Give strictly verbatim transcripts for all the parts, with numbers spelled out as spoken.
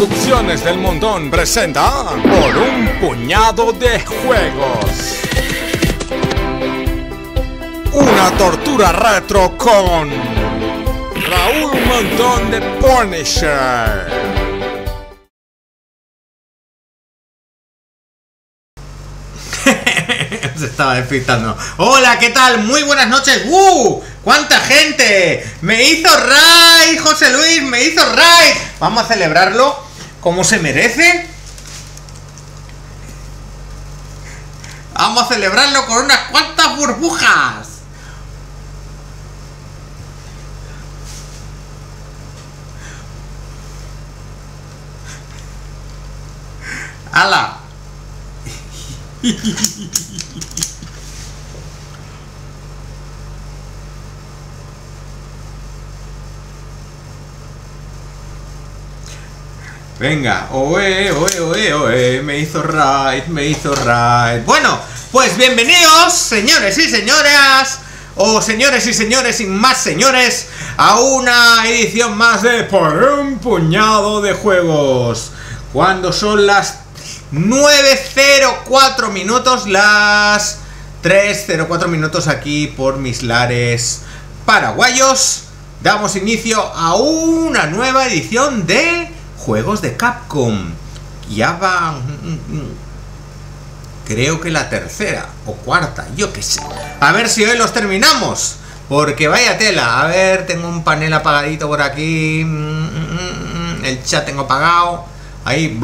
Producciones del Montón presenta Por un puñado de juegos. Una tortura retro con Raúl Montón de Punisher. Se estaba despistando. Hola, ¿qué tal? Muy buenas noches. ¡Uh! ¡Cuánta gente! ¡Me hizo Ray! ¡José Luis! ¡Me hizo Ray! Vamos a celebrarlo como se merece. Vamos a celebrarlo con unas cuantas burbujas. ¡Hala! Venga, oe, oe, oe, oe, me hizo raid, me hizo raid. Bueno, pues bienvenidos, señores y señoras, o señores y señores y más señores, a una edición más de Por un puñado de juegos. Cuando son las nueve cero cuatro minutos, las tres cero cuatro minutos aquí por mis lares paraguayos, damos inicio a una nueva edición de Juegos de Capcom. Ya va, creo que la tercera o cuarta, yo qué sé. A ver si hoy los terminamos, porque vaya tela. A ver, tengo un panel apagadito por aquí. El chat tengo apagado. Ahí,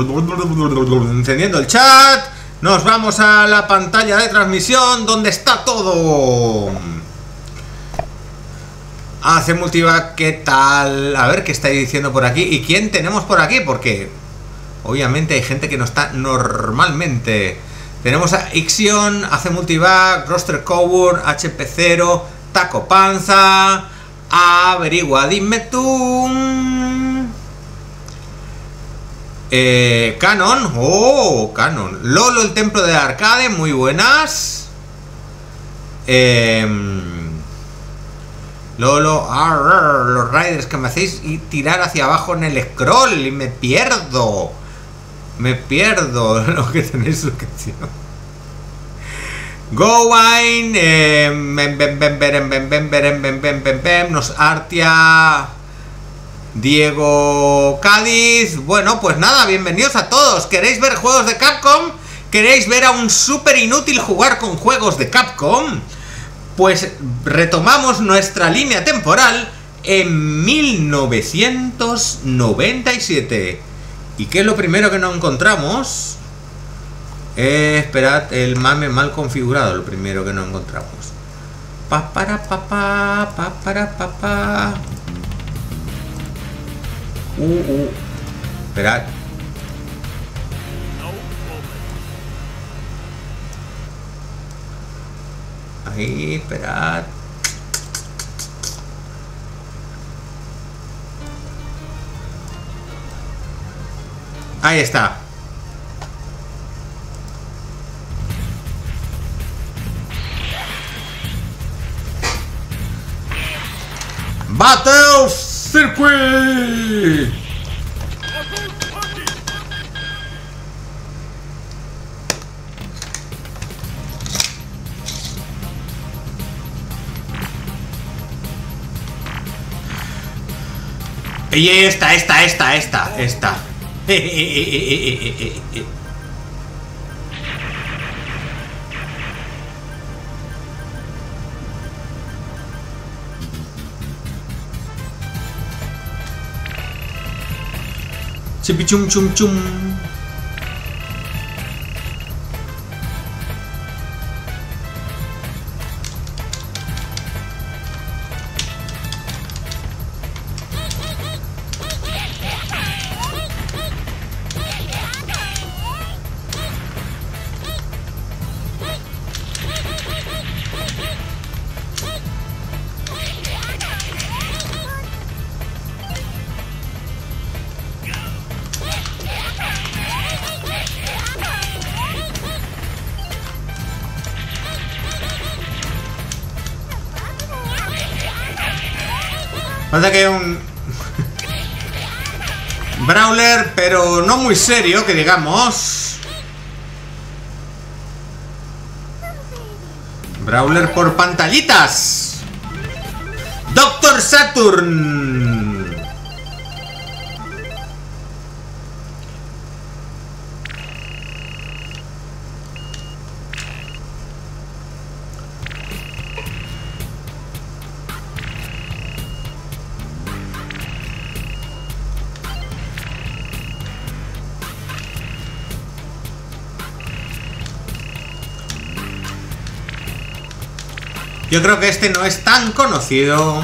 encendiendo el chat. Nos vamos a la pantalla de transmisión, donde está todo. Hace Multivac, ¿qué tal? A ver qué estáis diciendo por aquí. ¿Y quién tenemos por aquí? Porque obviamente hay gente que no está normalmente. Tenemos a Ixion, Hace Multivac, Roster Cowboy, H P cero, Taco Panza. Averigua, Dime Tú. Eh, Canon. Oh, Canon. Lolo, el templo de arcade. Muy buenas. Eh, Lolo. Arr, los riders que me hacéis y tirar hacia abajo en el scroll. Y me pierdo. Me pierdo lo que tenéis suscripción. Gowain. Eh, ben, ben, ben, ben, ben, ben, ben, ben, ben, ben, nos Artya. Diego Cádiz. Bueno, pues nada, bienvenidos a todos. ¿Queréis ver juegos de Capcom? ¿Queréis ver a un súper inútil jugar con juegos de Capcom? Pues retomamos nuestra línea temporal en mil novecientos noventa y siete. ¿Y qué es lo primero que nos encontramos? Eh, esperad, el mame mal configurado, lo primero que nos encontramos. Pa, para, pa, pa, pa, para, pa, pa. Uh, uh. Esperad. Ahí, esperad. Ahí está. Battle Circuit. Y esta, esta, esta, esta, esta. Chipichum chum chum. Que un Brawler, pero no muy serio, que digamos. Brawler por pantallitas. Doctor Saturn. Yo creo que este no es tan conocido.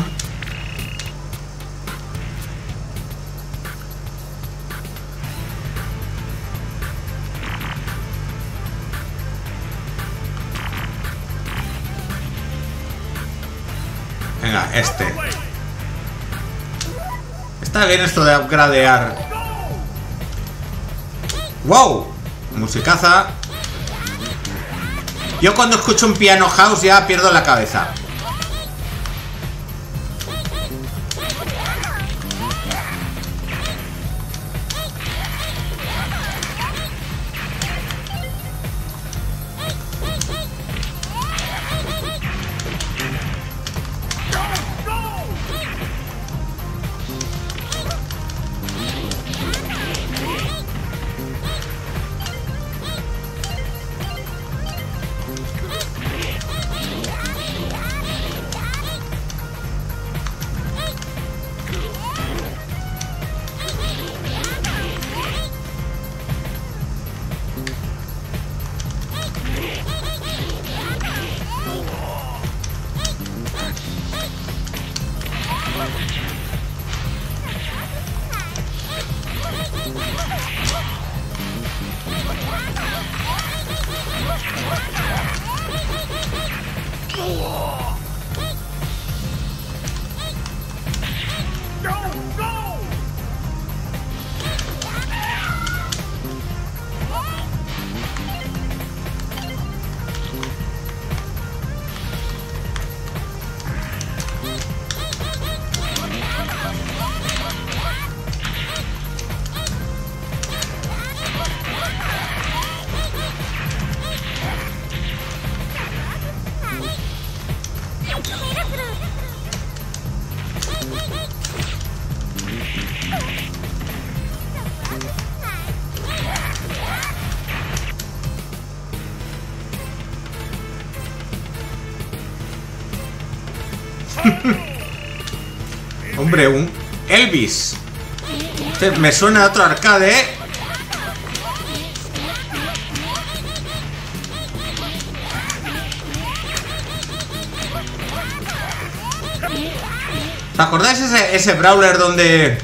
Venga, este. Está bien esto de upgradear. ¡Wow! Musicaza. Yo cuando escucho un piano house ya pierdo la cabeza. Hombre, un Elvis. Este me suena a otro arcade, ¿eh? ¿Os acordáis ese, ese brawler donde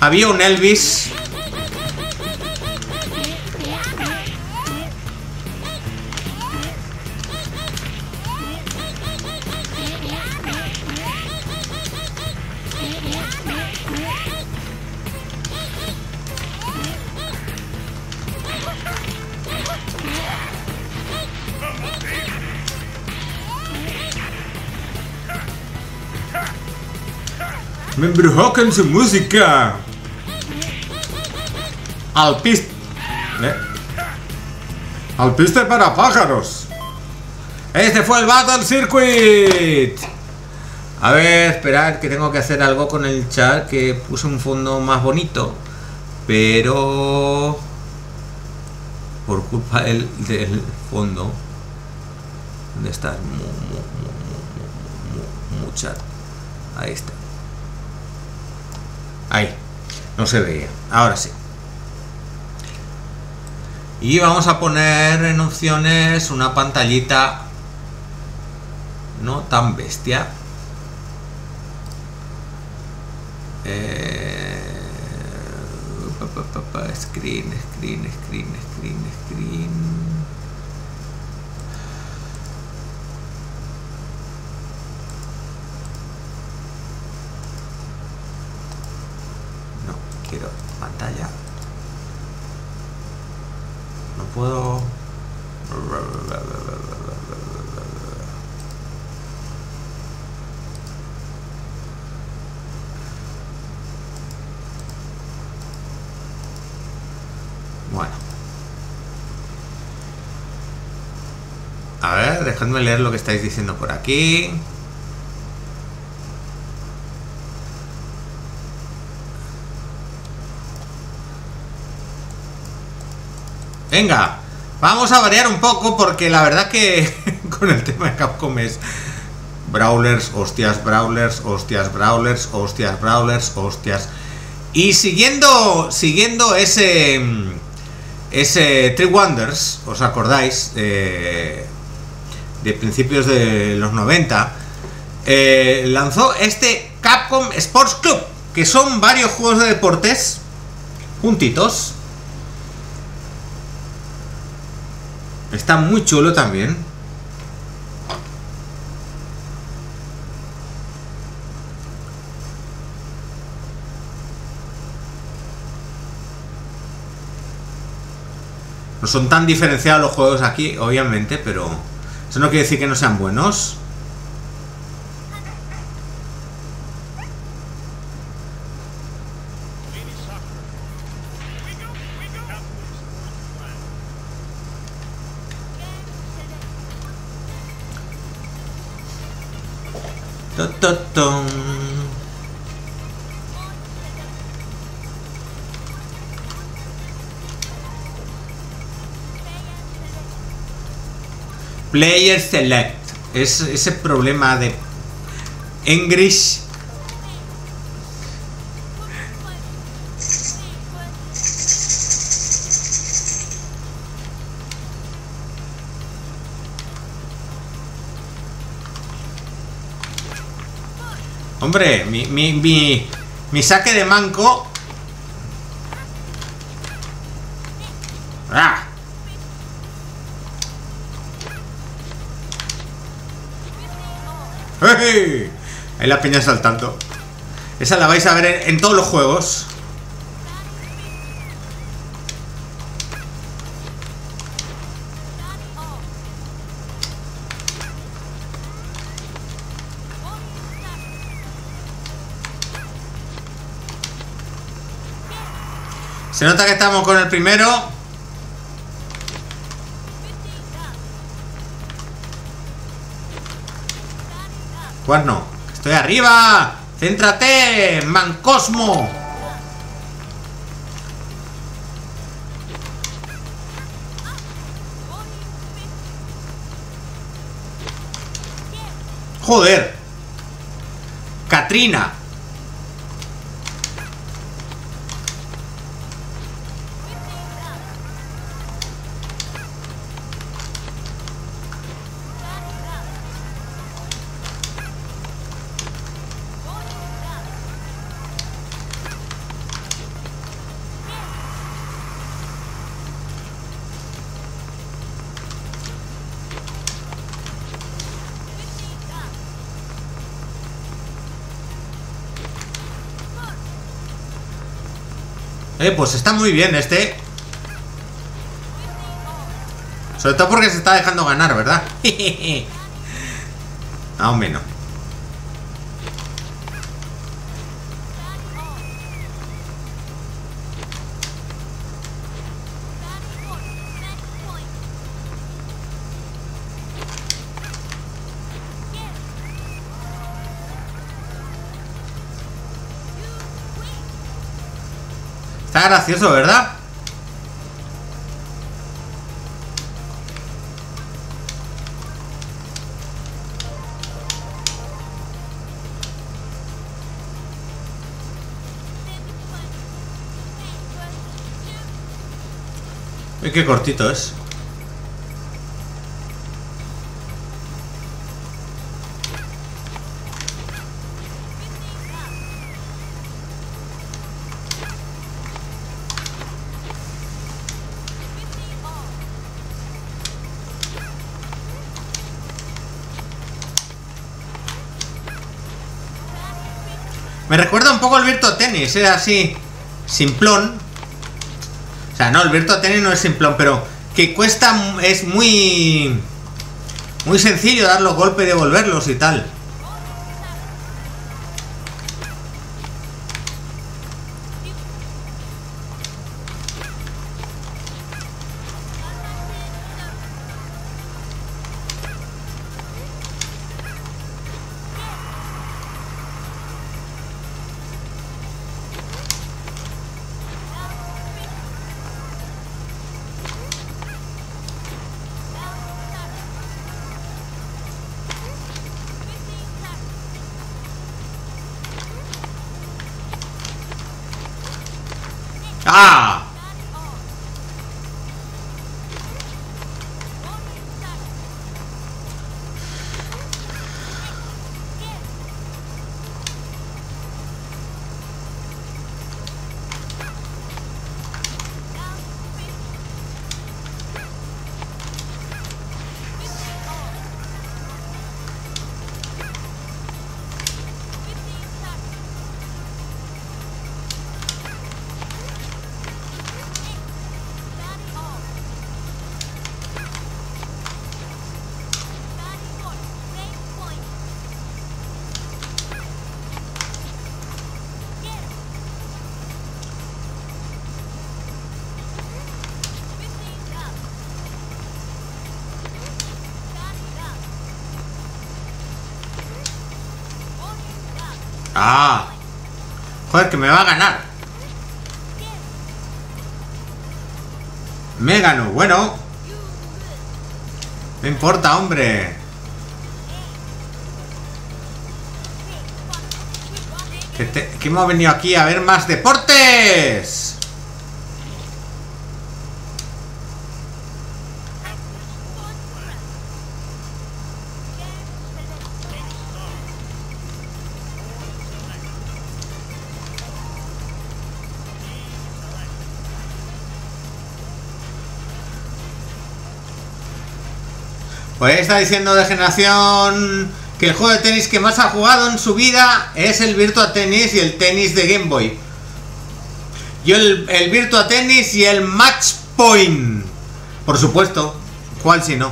había un Elvis? Me embrujó con su música. Alpiste. ¿Eh? Alpiste para pájaros. Este fue el Battle Circuit. A ver, esperad que tengo que hacer algo con el chat, que puse un fondo más bonito. Pero por culpa del, del fondo. ¿Dónde está? Mucha. Ahí está. Ahí, no se veía, ahora sí. Y vamos a poner en opciones una pantallita no tan bestia. Eh... Screen, screen, screen, screen, screen. Quiero pantalla. No puedo. Bueno. A ver, dejadme leer lo que estáis diciendo por aquí. Venga, vamos a variar un poco porque la verdad que con el tema de Capcom es brawlers, hostias, brawlers, hostias, brawlers, hostias, brawlers, hostias. Y siguiendo, siguiendo ese, ese Three Wonders, ¿os acordáis? Eh, de principios de los noventa, eh, lanzó este Capcom Sports Club, que son varios juegos de deportes juntitos. Está muy chulo también. No son tan diferenciados los juegos aquí, obviamente, pero eso no quiere decir que no sean buenos. Player select. Es ese problema de English. Hombre, mi, mi, mi, mi saque de manco. ¡Ah! ¡Hey! Ahí la peña saltando. Esa la vais a ver en, en todos los juegos. Se nota que estamos con el primero. Cuerno, estoy arriba. Céntrate, ManCosmo. Joder. Katrina. Eh, pues está muy bien este. Sobre todo porque se está dejando ganar, ¿verdad? Más o menos. Está gracioso, ¿verdad? Uy, qué cortito es. Me recuerda un poco al Virtua Tennis, es ¿eh? así, simplón. O sea, no, el Virtua Tennis no es simplón, pero que cuesta, es muy, muy sencillo dar los golpes y devolverlos y tal. está. Ah, joder, que me va a ganar. Me ganó, bueno. No importa, hombre. Que, te, que hemos venido aquí a ver más deportes. Pues está diciendo de generación que el juego de tenis que más ha jugado en su vida es el Virtua Tennis y el tenis de Game Boy. Yo el, el Virtua Tennis y el Match Point. Por supuesto, ¿cuál si no?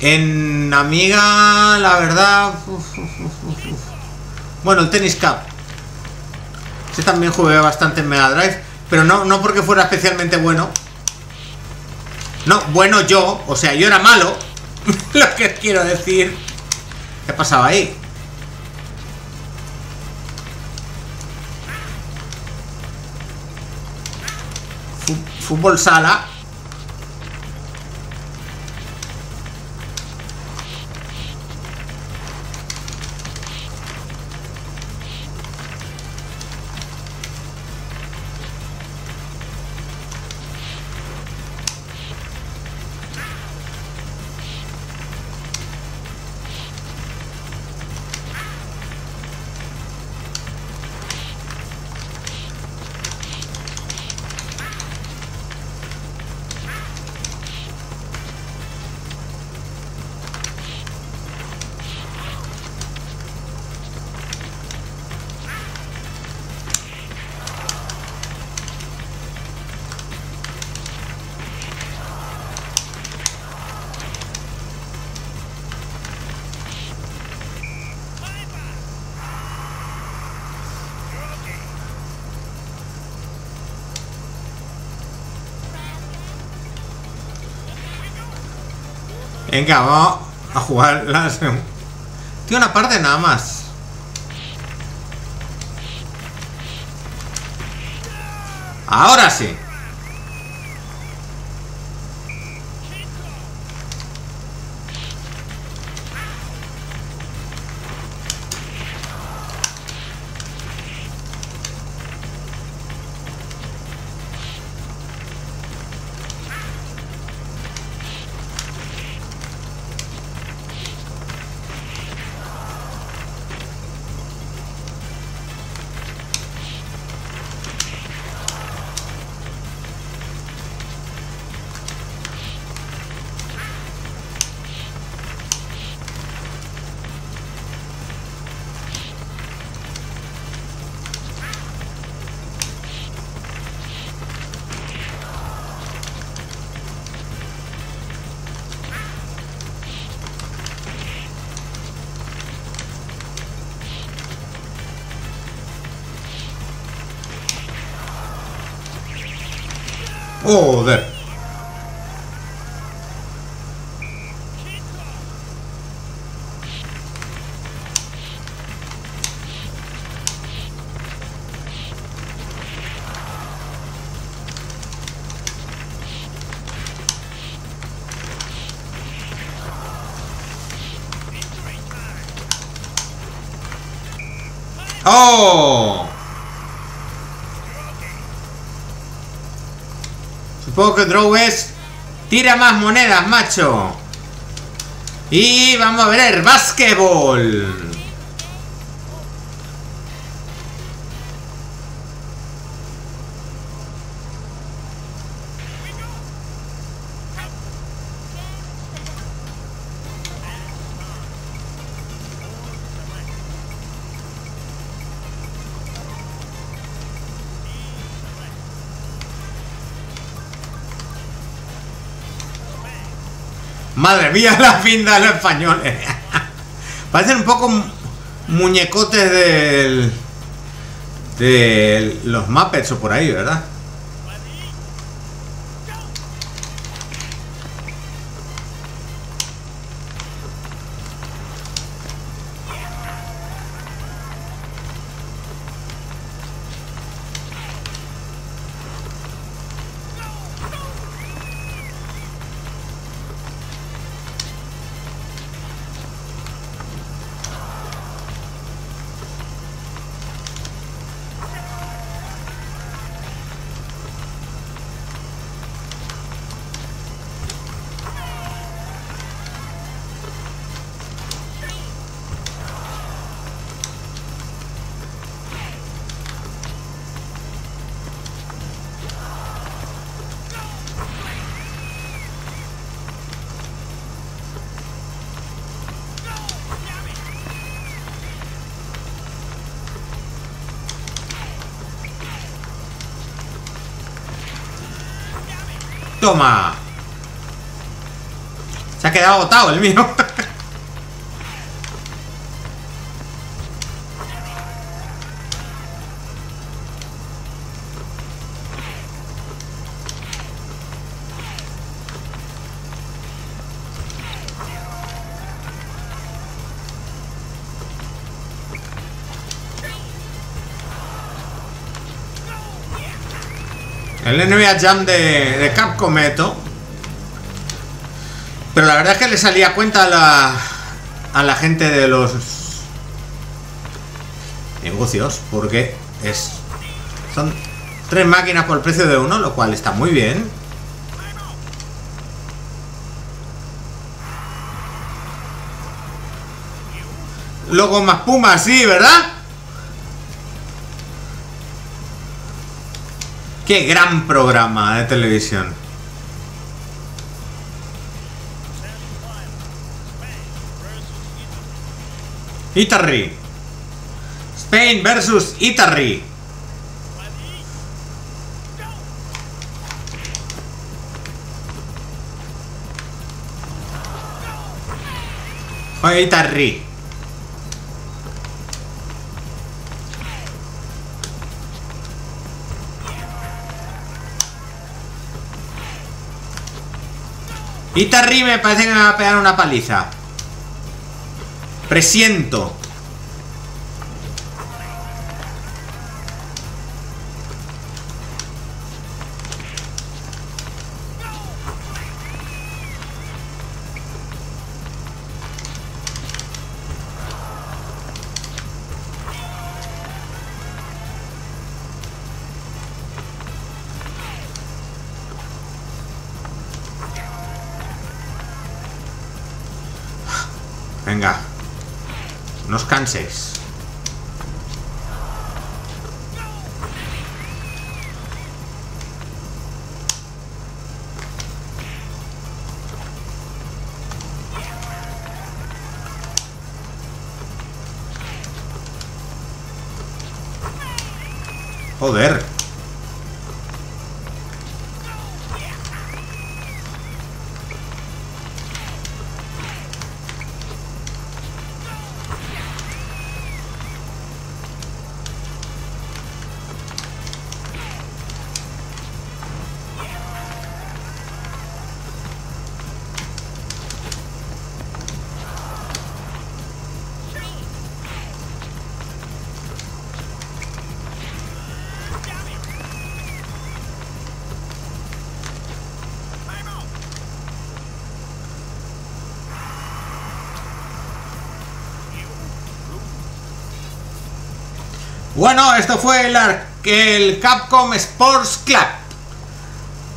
En Amiga, la verdad... Uf, uf, uf, uf. Bueno, el Tennis Cup. Ese también jugué bastante en Mega Drive, pero no, no porque fuera especialmente bueno. No, bueno yo, o sea, yo era malo. Lo que quiero decir. ¿Qué ha pasado ahí? Fútbol sala. Venga, vamos a jugar las... Tiene una parte nada más. Ahora sí. Joder. Oh. Supongo que draw es... Tira más monedas, macho. Y vamos a ver, básquetbol. Madre mía, la finta de los españoles. Parecen un poco muñecotes del, de los Muppets o por ahí, ¿verdad? Toma. Se ha quedado agotado el mío. El N B A Jam de, de Capcom Eto. Pero la verdad es que le salía a cuenta a la, a la gente de los negocios, porque es son tres máquinas por el precio de uno, lo cual está muy bien. Luego más Pumas, sí, ¿verdad? ¡Qué gran programa de televisión! Itarri. Spain versus Itarri. Oye, Itarri. Itarri me parece que me va a pegar una paliza. Presiento. Canses. Joder. Bueno, esto fue el, el Capcom Sports Club.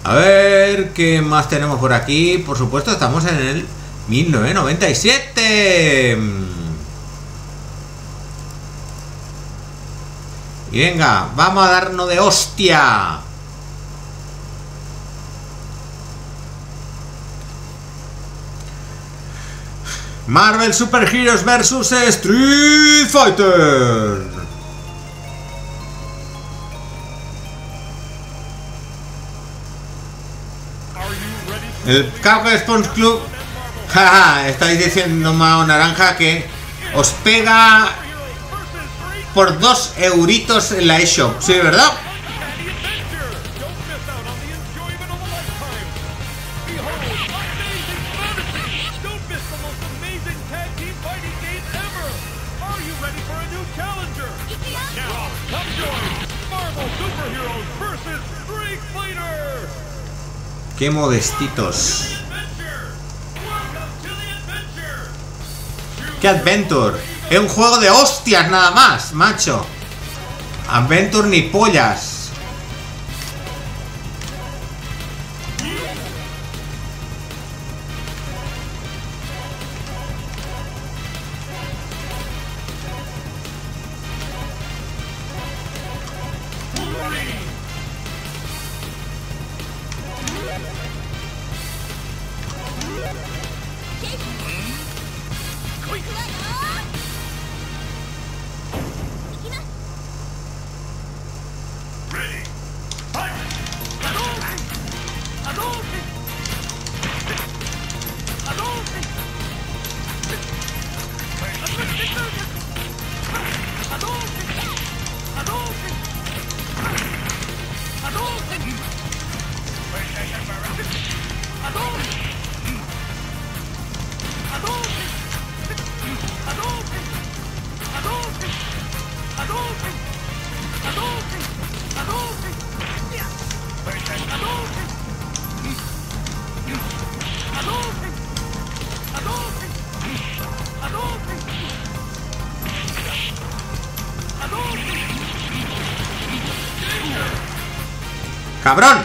A ver, ¿qué más tenemos por aquí? Por supuesto, estamos en el mil novecientos noventa y siete. Y venga, vamos a darnos de hostia. Marvel Super Heroes versus Street Fighter. El Capcom Sports Club. Jaja, estáis diciendo, Mao Naranja, que os pega por dos euritos en la eShop. Sí, ¿verdad? Qué modestitos. Qué Adventure. Es un juego de hostias nada más, macho. Adventure ni pollas. ¡Cabrón!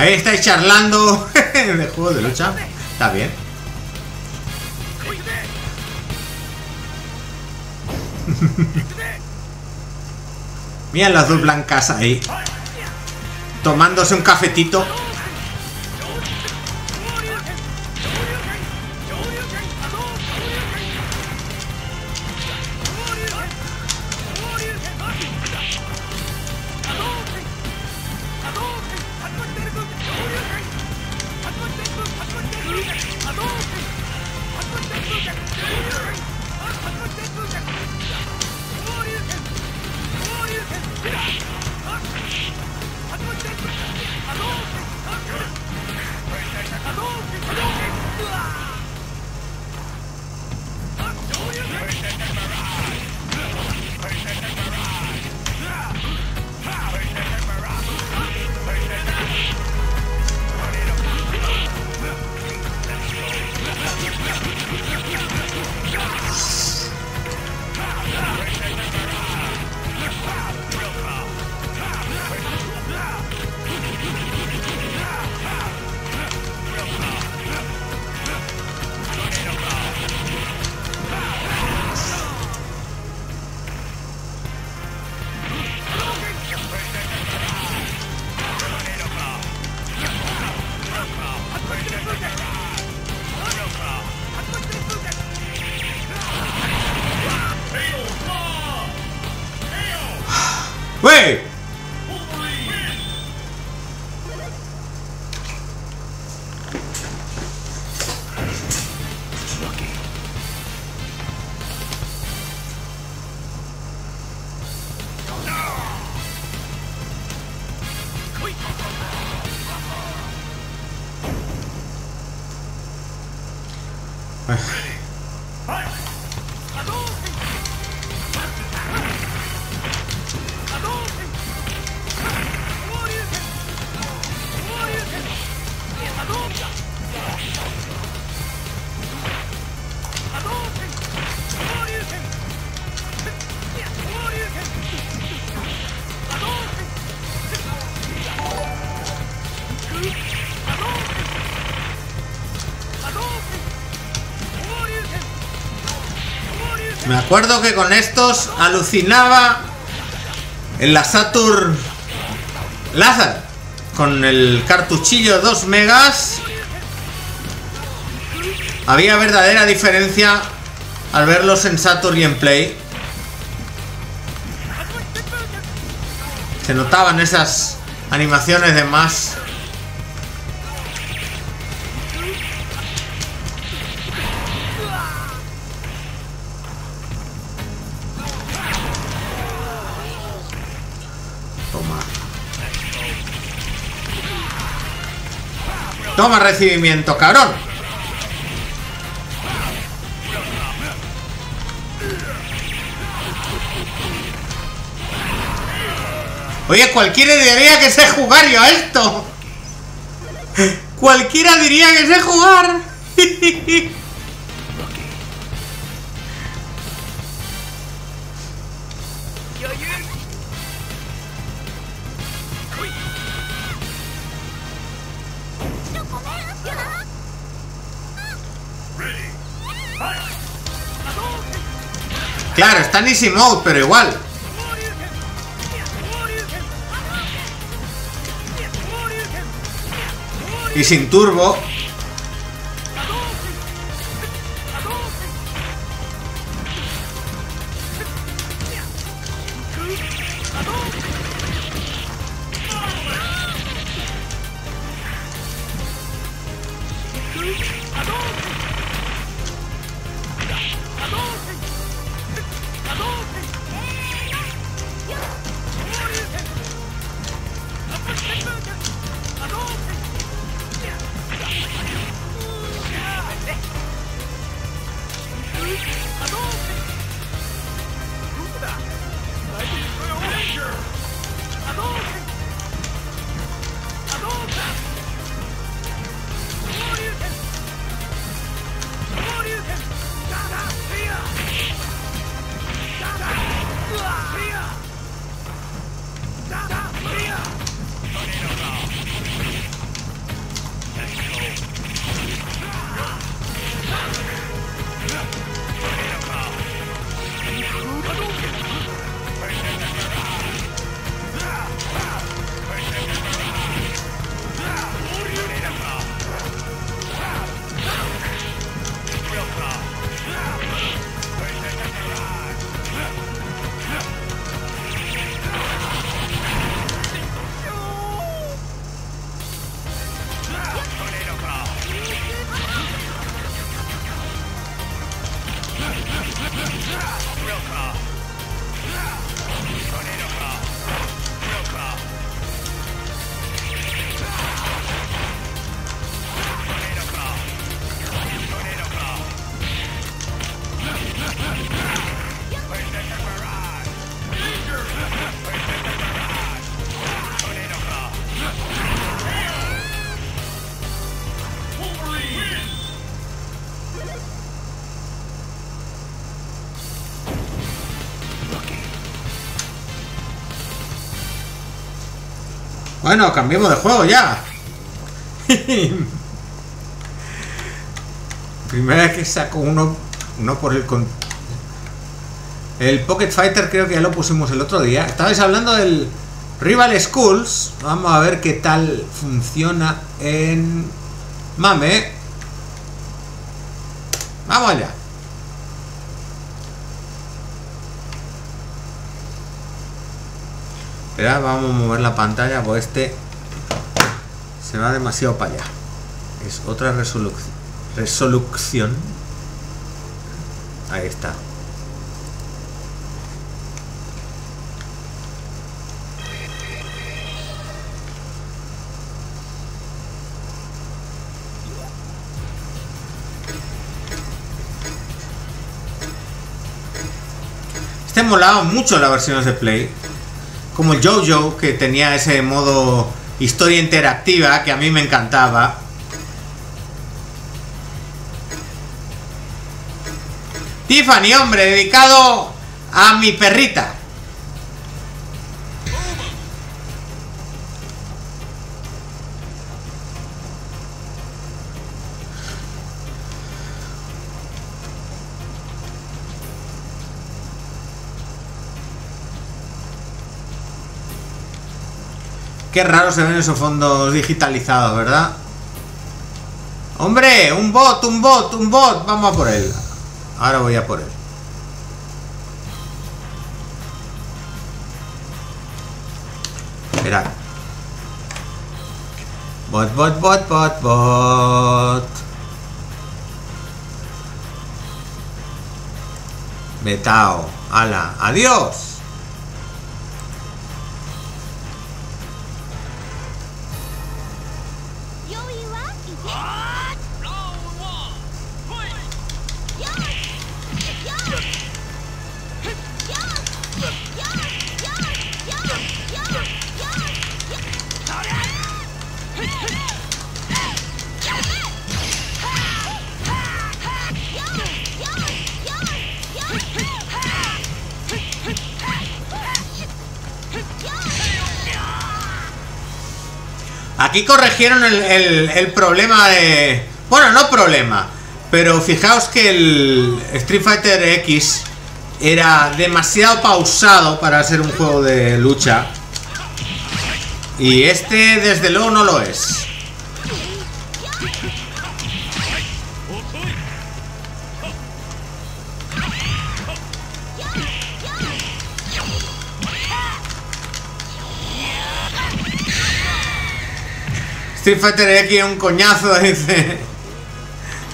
Ahí estáis charlando de juegos de lucha. Está bien. Miren las dos blancas ahí, tomándose un cafetito. Me acuerdo que con estos alucinaba en la Saturn Lázaro con el cartuchillo dos megas. Había verdadera diferencia al verlos en Saturn y en Play. Se notaban esas animaciones de más. Toma recibimiento, cabrón. Oye, cualquiera diría que sé jugar yo a esto. Cualquiera diría que sé jugar. Claro, está en easy mode, pero igual. Y sin turbo. Bueno, cambiemos de juego ya. Primera vez que saco uno, no por el con... El Pocket Fighter creo que ya lo pusimos el otro día. Estabais hablando del Rival Schools. Vamos a ver qué tal funciona en Mame. Vamos allá. Vamos a mover la pantalla porque este se va demasiado para allá. Es otra resolución. Resolución. Ahí está. Este molaba mucho las versiones de Play. Como el JoJo, que tenía ese modo historia interactiva que a mí me encantaba. Tiffany, hombre, dedicado a mi perrita. Qué raro se ven esos fondos digitalizados, ¿verdad? ¡Hombre! ¡Un bot! ¡Un bot! ¡Un bot! Vamos a por él. Ahora voy a por él. Esperad. Bot, bot, bot, bot, bot. Metao. ¡Hala! ¡Adiós! Aquí corrigieron el, el, el problema de... Bueno, no problema, pero fijaos que el Street Fighter X era demasiado pausado para ser un juego de lucha. Y este, desde luego, no lo es. Street Fighter X es un coñazo, dice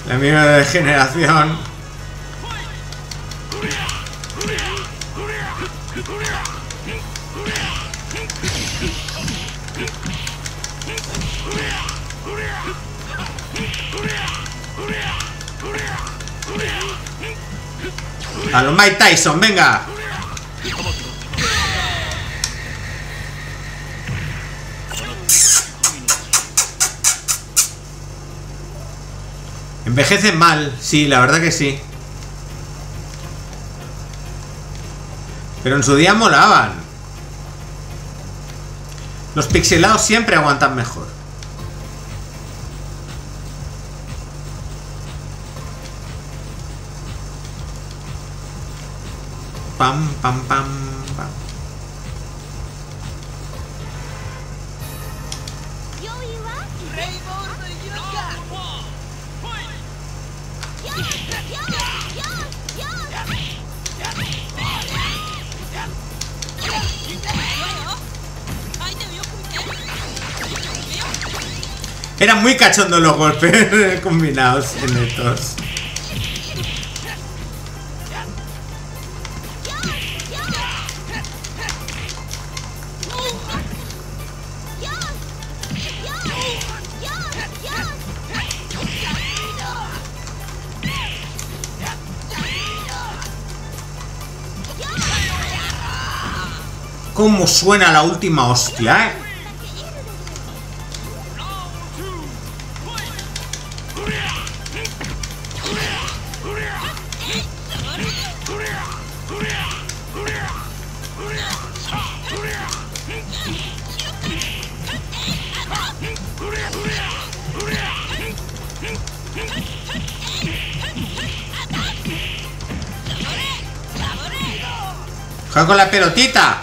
la misma generación. A los Mike Tyson, venga. Envejecen mal, sí, la verdad que sí. Pero en su día molaban. Los pixelados siempre aguantan mejor. Pam, pam, pam, pam. Eran muy cachondos los golpes combinados en estos. cómo suena la última hostia, ¿eh? Juega con la pelotita.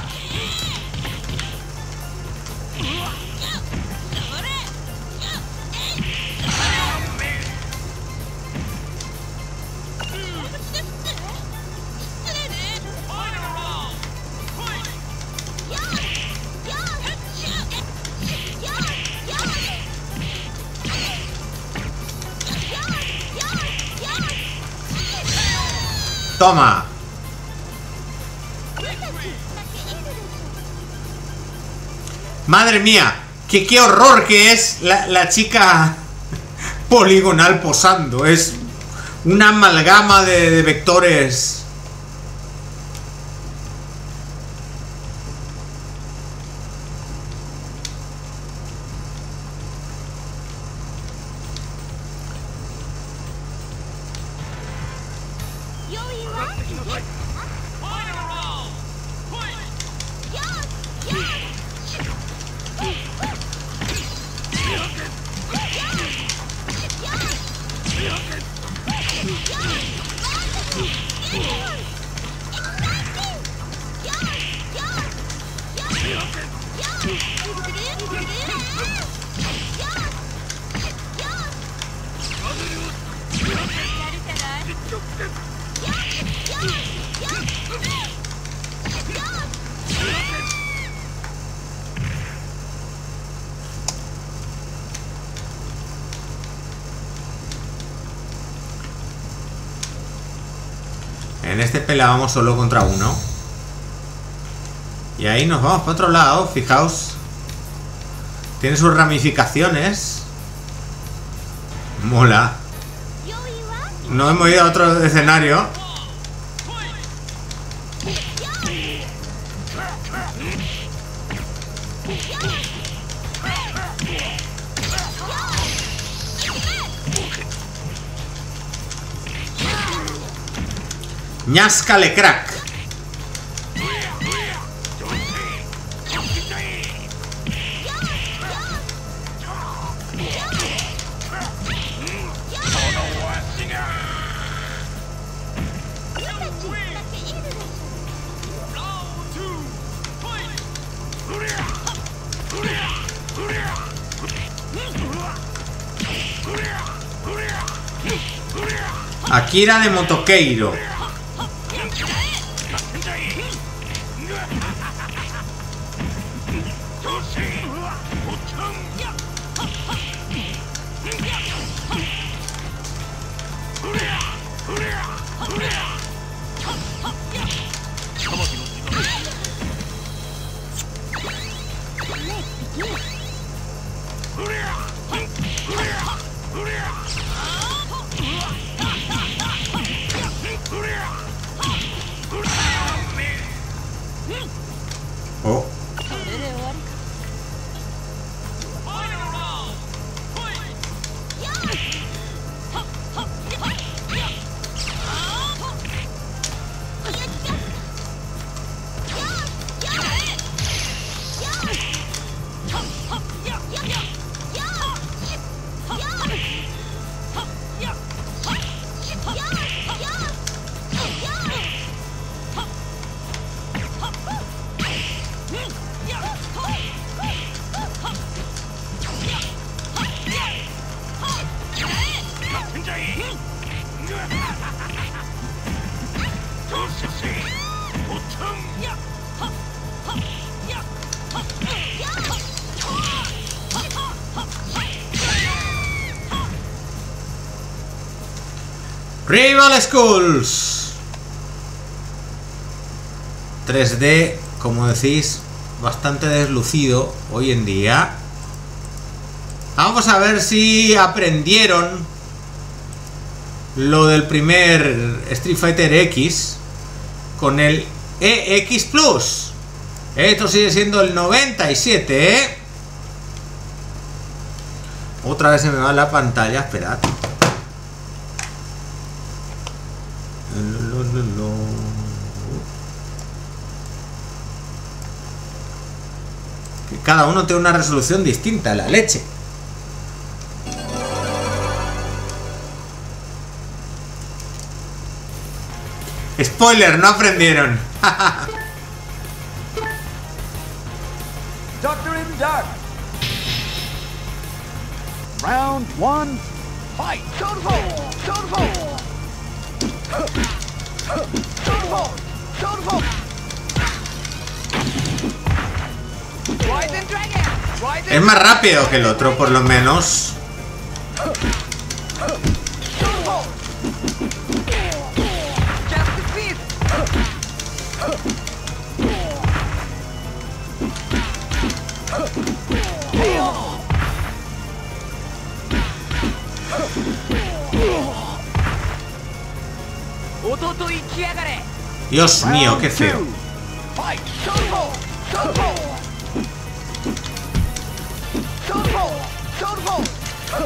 Toma. Madre mía, que qué horror que es la, la chica poligonal posando. Es una amalgama de, de vectores. En este peleábamos solo contra uno. Y ahí nos vamos para otro lado, fijaos. Tiene sus ramificaciones. Mola. No hemos ido a otro escenario. Ñáscale, crack. Akira de Motoqueiro. Rival Schools tres D, como decís, bastante deslucido hoy en día. Vamos a ver si aprendieron lo del primer Street Fighter X con el E X Plus. Esto sigue siendo el noventa y siete, ¿eh? Otra vez se me va la pantalla, esperad. Que cada uno tiene una resolución distinta, la leche. Spoiler, no aprendieron. Doctor in Dark. Round one. Fight. Don't roll. Don't roll. Don't roll. Don't roll. Es más rápido que el otro, por lo menos. Dios mío, qué feo.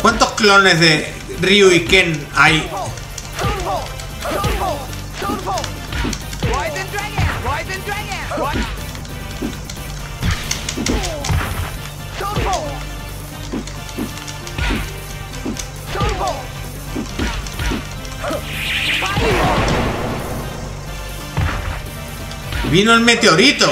¿Cuántos clones de Ryu y Ken hay? Vino el meteorito.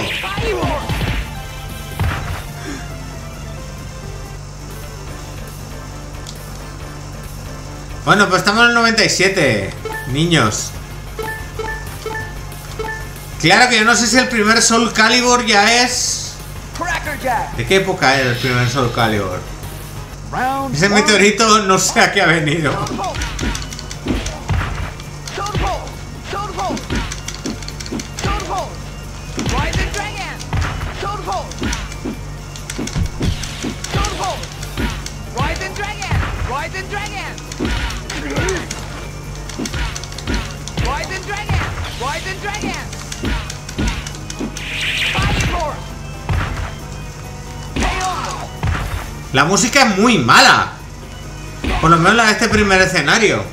Bueno, pues estamos en el noventa y siete, niños. Claro que yo no sé si el primer Soul Calibur ya es... ¿De qué época es el primer Soul Calibur? Ese meteorito no sé a qué ha venido. La música es muy mala, por lo menos la de este primer escenario.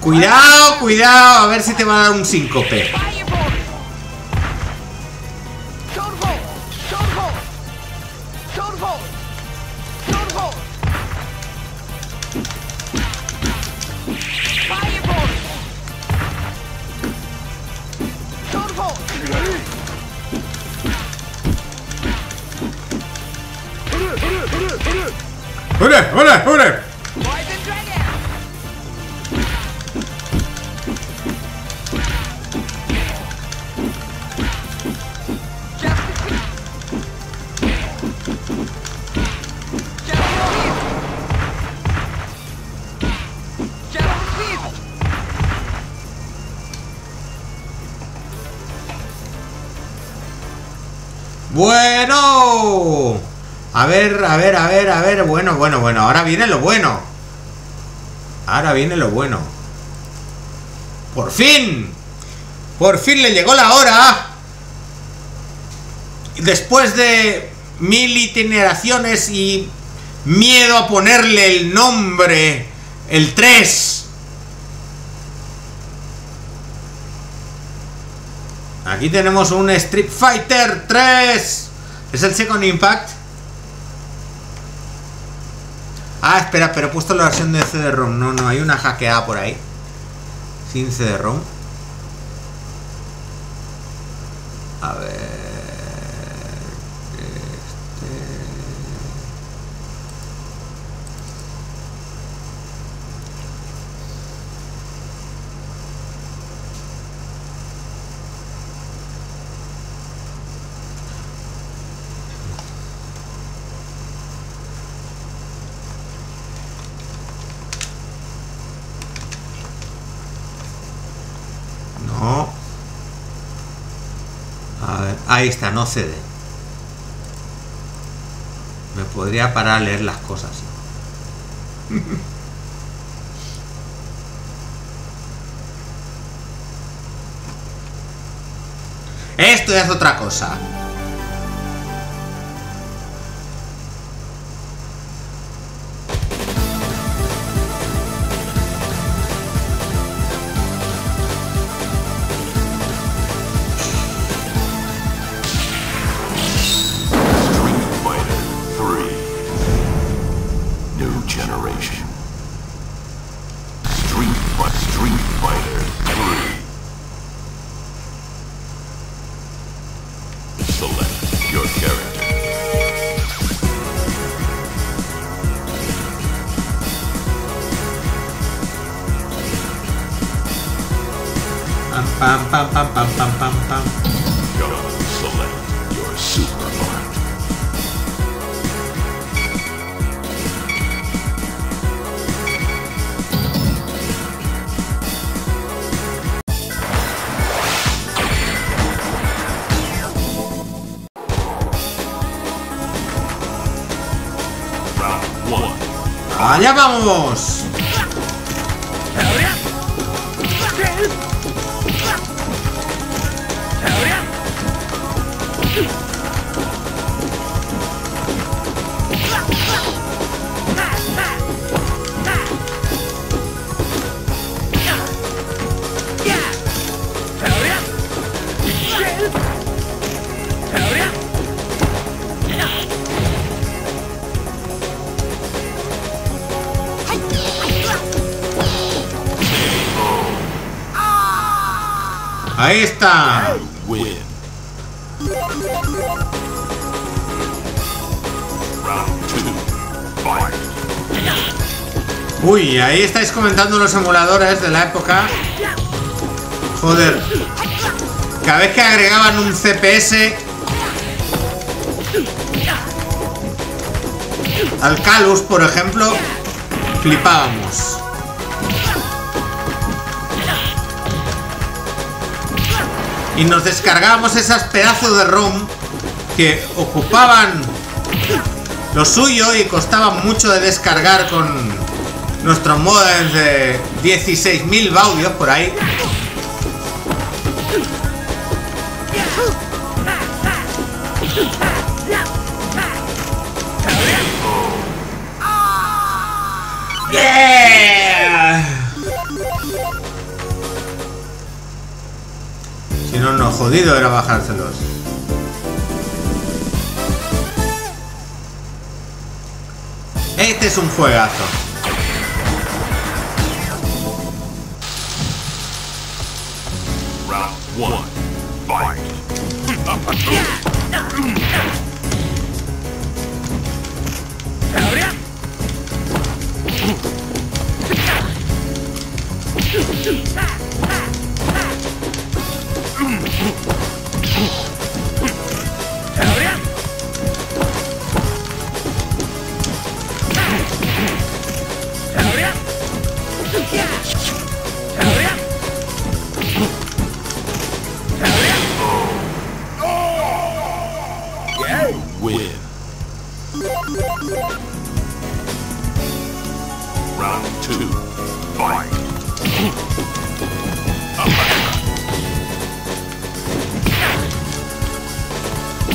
Cuidado, cuidado, a ver si te va a dar un síncope. ¡Ole, ole, ole! Bueno, a ver, a ver, a ver, a ver, bueno, bueno, bueno, ahora viene lo bueno. Ahora viene lo bueno. Por fin, por fin le llegó la hora. Después de mil iteraciones y miedo a ponerle el nombre, el tres. Aquí tenemos un Street Fighter tres. Es el Second Impact. Ah, espera, pero he puesto la versión de C D ROM. No, no, hay una hackeada por ahí. Sin C D ROM. A ver... Ahí está, no cede. Me podría parar a leer las cosas. Esto ya es otra cosa. ¡Allá vamos! Ahí está. Uy, ahí estáis comentando los emuladores de la época. Joder. Cada vez que agregaban un C P S al Calus, por ejemplo, flipábamos. Y nos descargábamos esas pedazos de ROM que ocupaban lo suyo y costaban mucho de descargar con nuestros modems de dieciséis mil baudios por ahí. No, no, jodido era bajárselos. Este es un juegazo.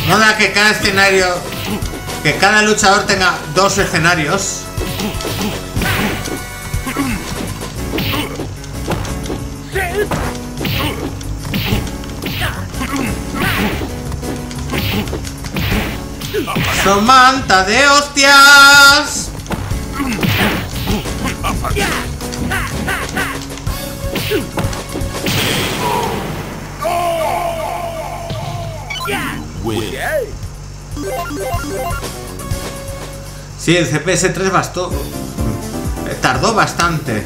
Moda que cada escenario, que cada luchador tenga dos escenarios. Son manta de hostias. Sí, el C P S tres bastó, tardó bastante.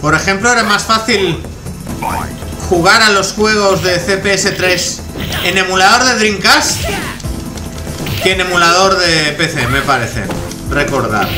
Por ejemplo, era más fácil jugar a los juegos de C P S tres en emulador de Dreamcast que en emulador de P C, me parece recordar.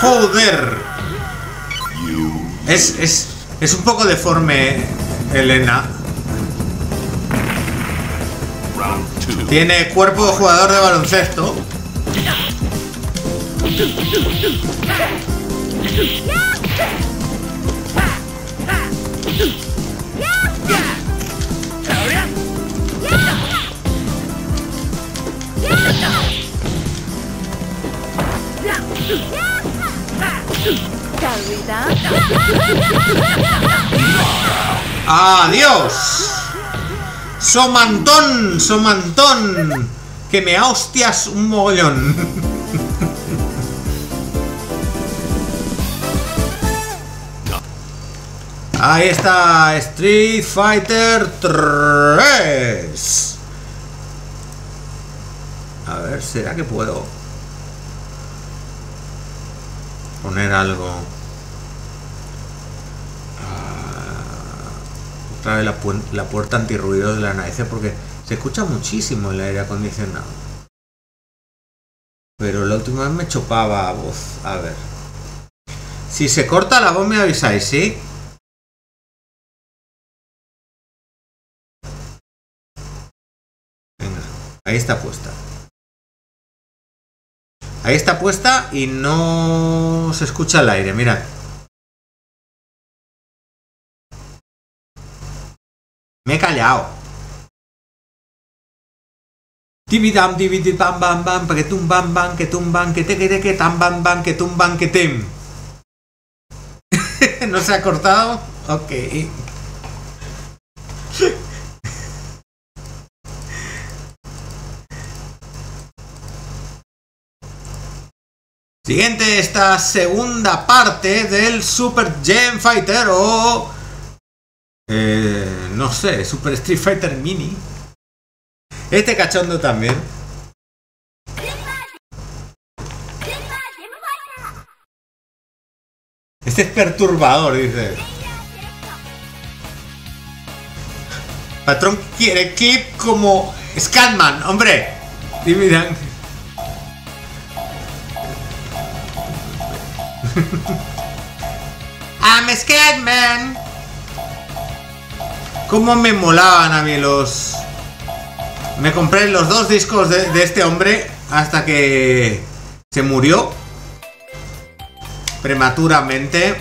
¡Joder! Es, es, es un poco deforme, Elena. Tiene cuerpo de jugador de baloncesto. ¡Adiós! ¡Somantón! ¡Somantón! ¡Que me hostias un mogollón! Ahí está Street Fighter tres. A ver, ¿será que puedo poner algo? Otra vez la, pu la puerta antirruido de la nariz, porque se escucha muchísimo el aire acondicionado. Pero la última vez me chopaba a voz. A ver. Si se corta la voz me avisáis, ¿sí? Venga, ahí está puesta. Ahí está puesta y no se escucha el aire, mirad. Me he callado. Tibidam, tibidam, bam, bam, que tumban, bam, que tumban, que te, que te, que tan, bam, bam, que tumban, que tem. ¿No se ha cortado? Ok. Siguiente, esta segunda parte del Super Gen Fighter o... Eh, no sé, Super Street Fighter Mini. Este cachondo también. Este es perturbador, dice. Patrón quiere clip como Scatman, hombre. Y miran. I'm Scatman. Cómo me molaban a mí los... Me compré los dos discos de, de este hombre hasta que se murió prematuramente.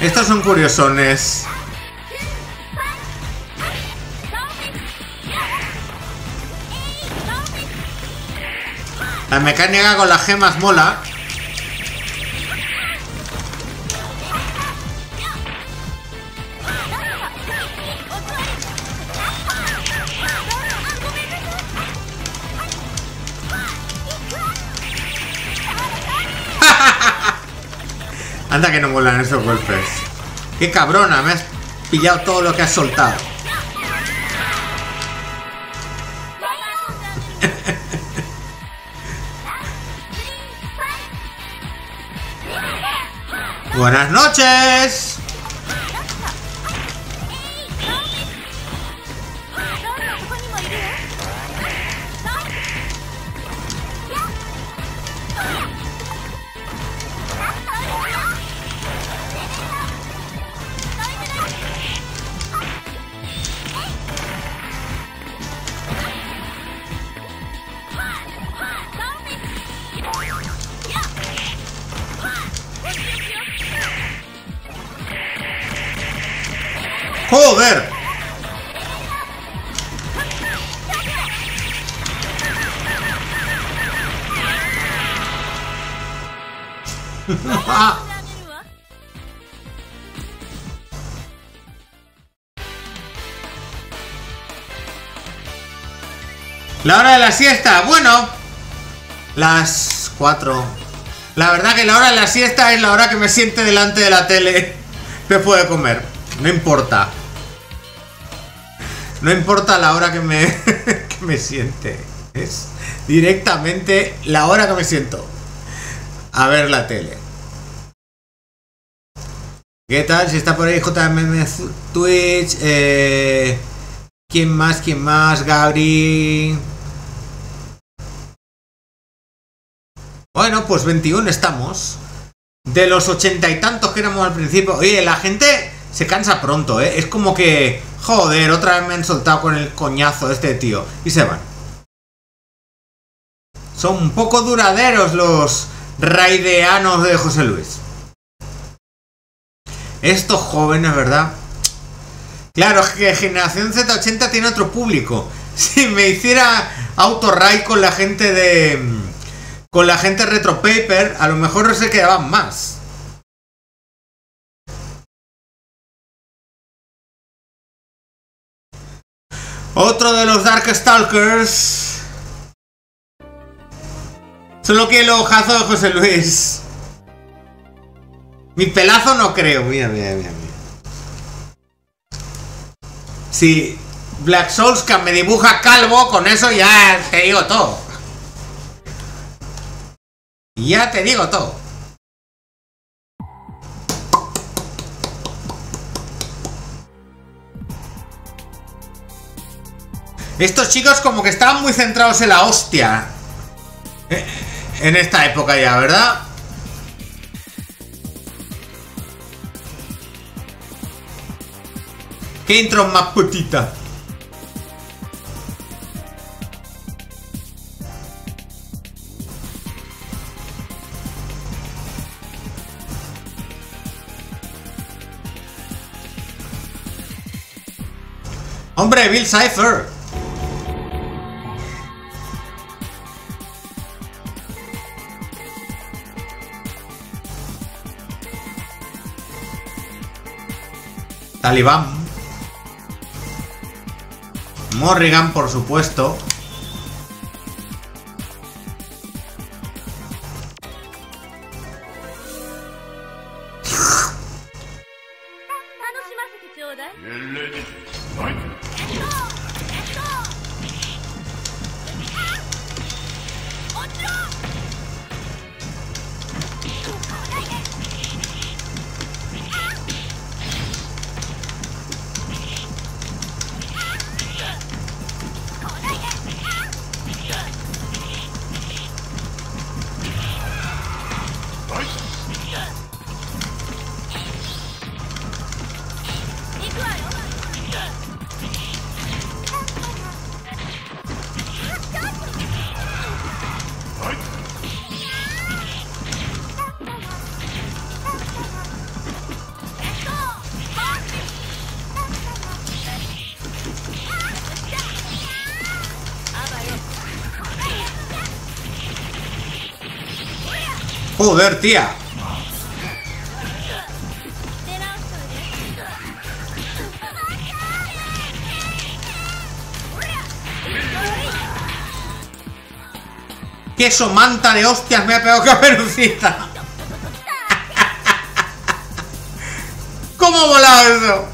Estos son curiosones. La mecánica con las gemas mola. Anda que no molan esos golpes. ¡Qué cabrona! Me has pillado todo lo que has soltado. ¡Buenas noches! ¡Joder! La hora de la siesta, bueno, las cuatro. La verdad que la hora de la siesta es la hora que me siente delante de la tele después de comer. No importa. No importa la hora que me, que me siente. Es directamente la hora que me siento a ver la tele. ¿Qué tal? Si está por ahí J M M Twitch. Eh, ¿Quién más? ¿Quién más? Gabri. Bueno, pues veintiuno estamos. De los ochenta y tantos que éramos al principio. Oye, la gente se cansa pronto, ¿eh? Es como que... Joder, otra vez me han soltado con el coñazo de este tío. Y se van. Son un poco duraderos los raideanos de José Luis. Estos jóvenes, ¿verdad? Claro, es que Generación Z ochenta tiene otro público. Si me hiciera autorraid con la gente de... Con la gente retro paper, a lo mejor no se quedaban más. Otro de los Darkstalkers. Solo que el ojazo de José Luis. Mi pelazo no creo. Mira, mira, mira, mira. Si Black Soulscan me dibuja calvo, con eso ya te digo todo. Ya te digo todo. Estos chicos como que estaban muy centrados en la hostia en esta época ya, ¿verdad? Qué intro más putita. Hombre, Bill Cipher. Talibán. Morrigan, por supuesto. Joder, tía. Queso manta de hostias me ha pegado Caperucita. ¿Cómo ha volado eso?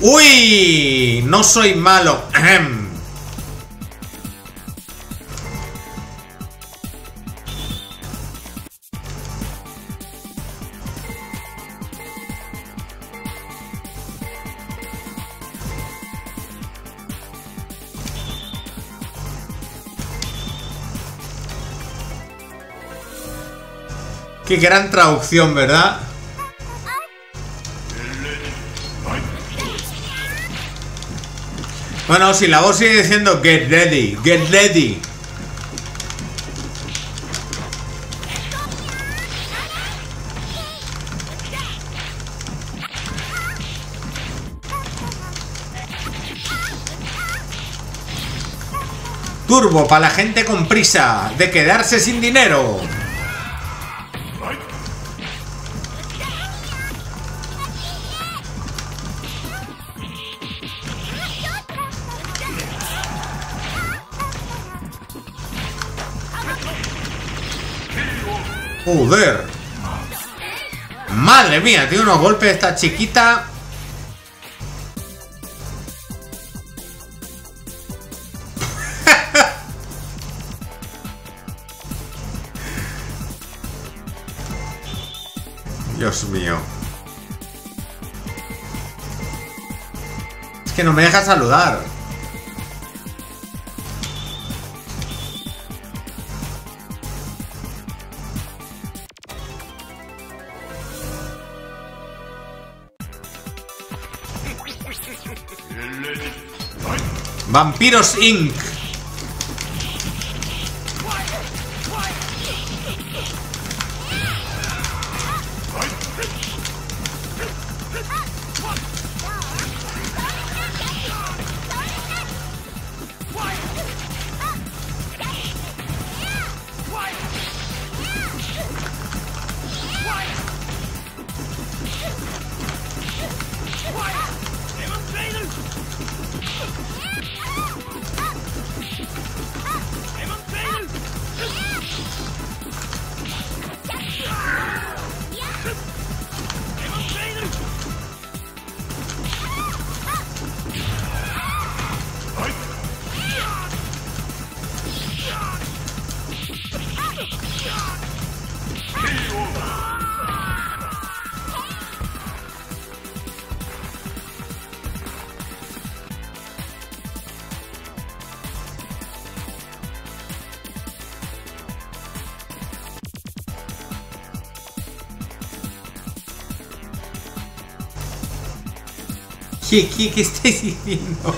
Uy, no soy malo. Qué gran traducción, ¿verdad? Bueno, si la voz sigue diciendo get ready, get ready. Turbo para la gente con prisa de quedarse sin dinero. ¡Joder! ¡Madre mía! Tiene unos golpes esta chiquita. Dios mío. Es que no me deja saludar. Vampiros incorporated. ¿Qué, qué, ¿Qué estáis diciendo?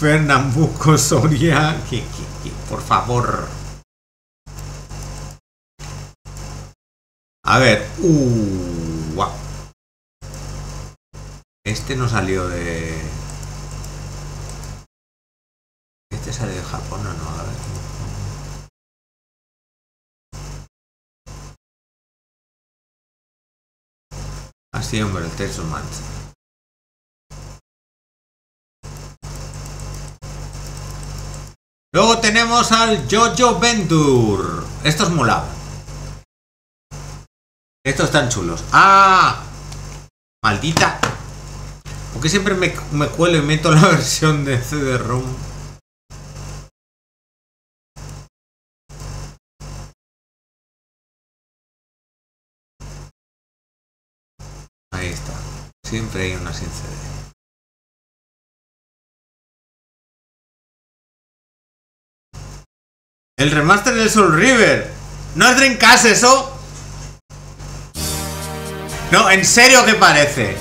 Fernambuco, Soria. ¿Qué, qué, qué? Por favor. A ver. Uh, wow. Este no salió de... Este salió de Japón o no, a ver. Sí, hombre, el Texas Match. Luego tenemos al JoJo Venture. Estos molaban. Estos están chulos. ¡Ah! ¡Maldita! Porque siempre me, me cuelo y meto la versión de C D ROM. Siempre hay una sin C D. El remaster del Soul River. ¿No es Dreamcast eso? No, en serio que parece.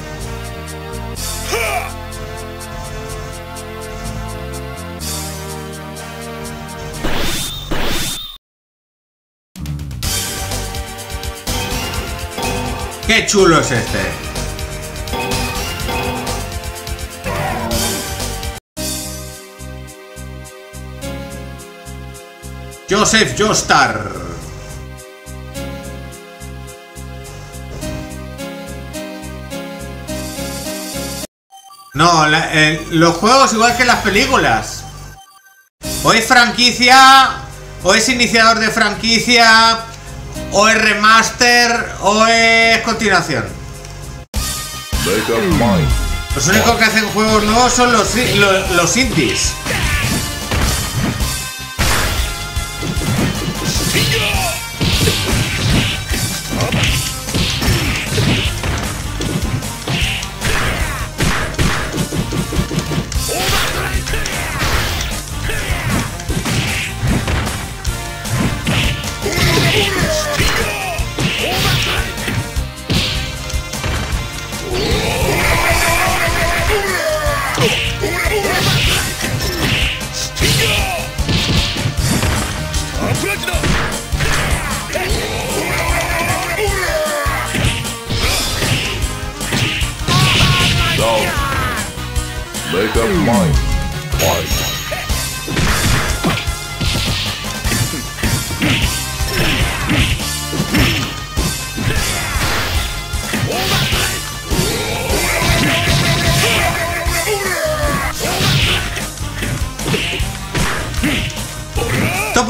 Qué chulo es este. Joseph Joestar. No, la, eh, los juegos igual que las películas. O es franquicia, o es iniciador de franquicia, o es remaster, o es continuación. Los únicos que hacen juegos nuevos son los, los, los indies.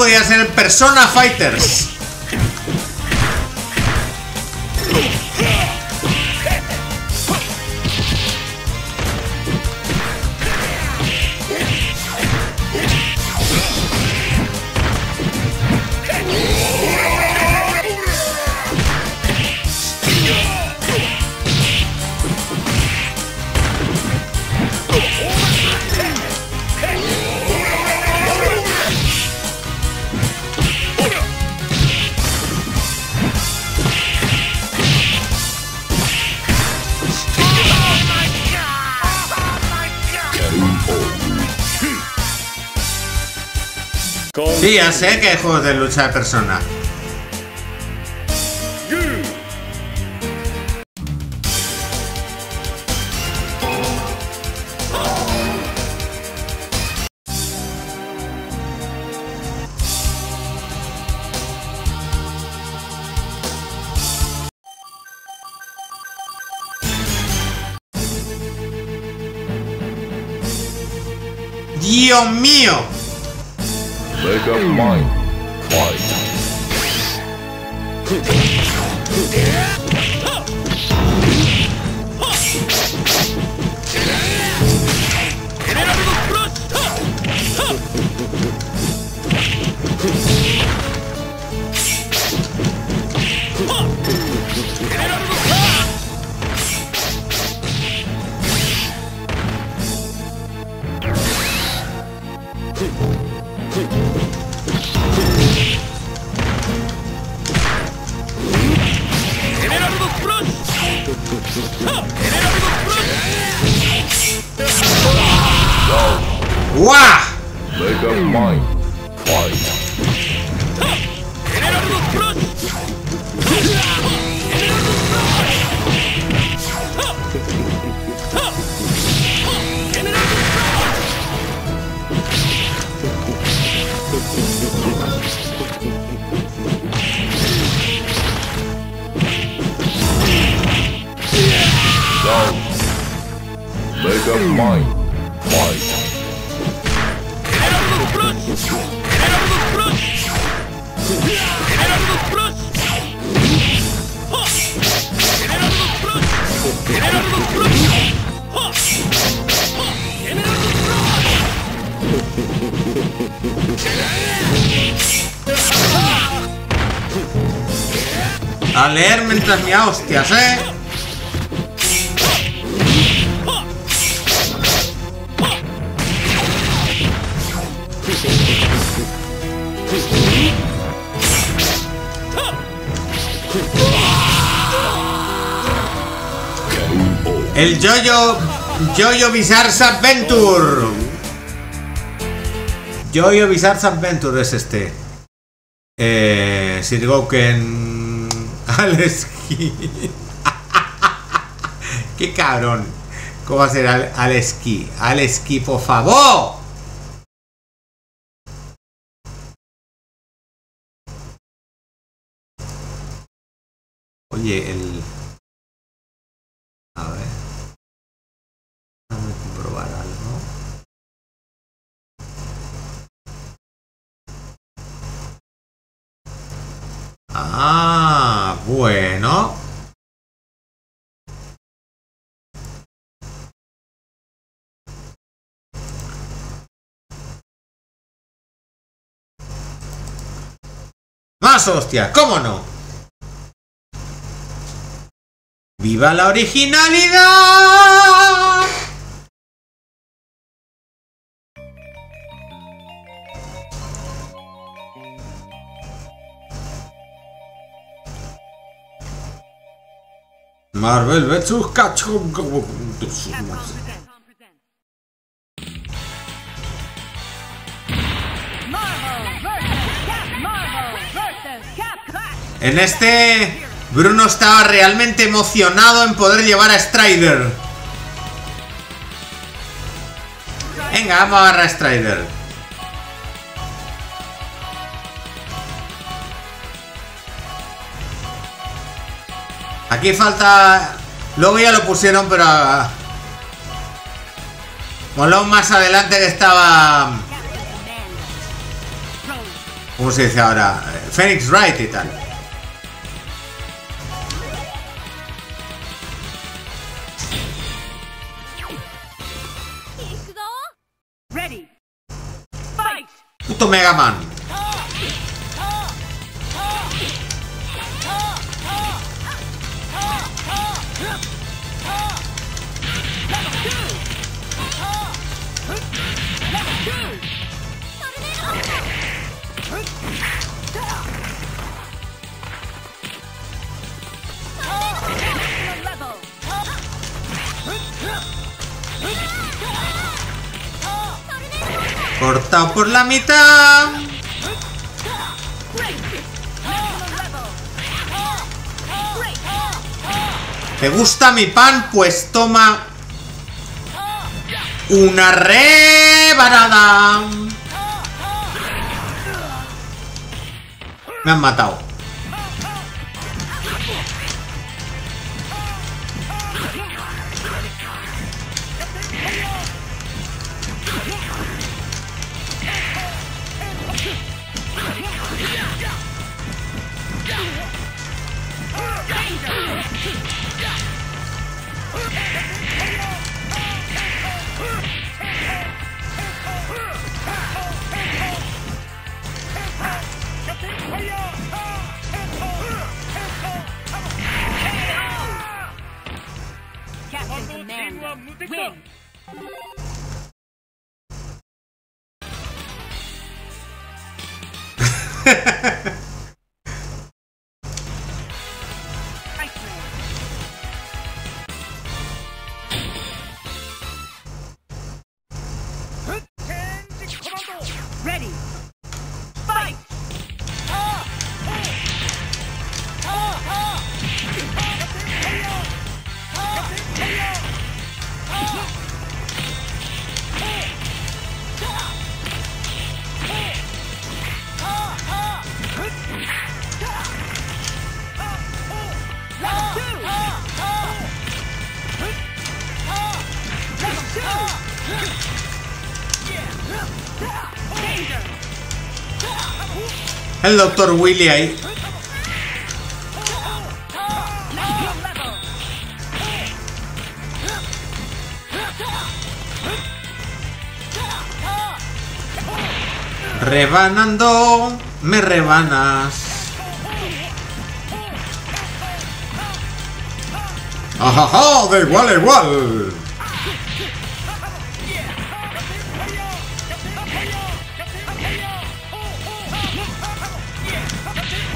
podría ser el Persona Fighters. Sí, ya sé que hay juegos de lucha de persona. Dios mío. Mega Mind Fight. ¡Guau! Mega Mind Fight. Mega Mind Fight. A leer mientras me hostias, eh. El JoJo, JoJo Bizarre's Adventure. JoJo Bizarre's Adventure es este. Eh, Sirgoken, Alex. Qué cabrón. ¿Cómo va a ser Alex Key? Alex Key, por favor. Oye, el. A ver. Déjame comprobar algo. Ah, bueno. Más hostia, ¿cómo no? ¡Viva la originalidad! Marvel versus. Capcom. En este... Bruno estaba realmente emocionado en poder llevar a Strider. Venga, vamos a agarrar a Strider. Aquí falta... Luego ya lo pusieron, pero... Molón más adelante que estaba... ¿Cómo se dice ahora? Phoenix Wright y tal. Puto Mega Man. Cortado por la mitad. ¿Te gusta mi pan? Pues toma una rebanada. Me han matado. El doctor Willy ahí. Rebanando, me rebanas. Ajaja, de igual a igual.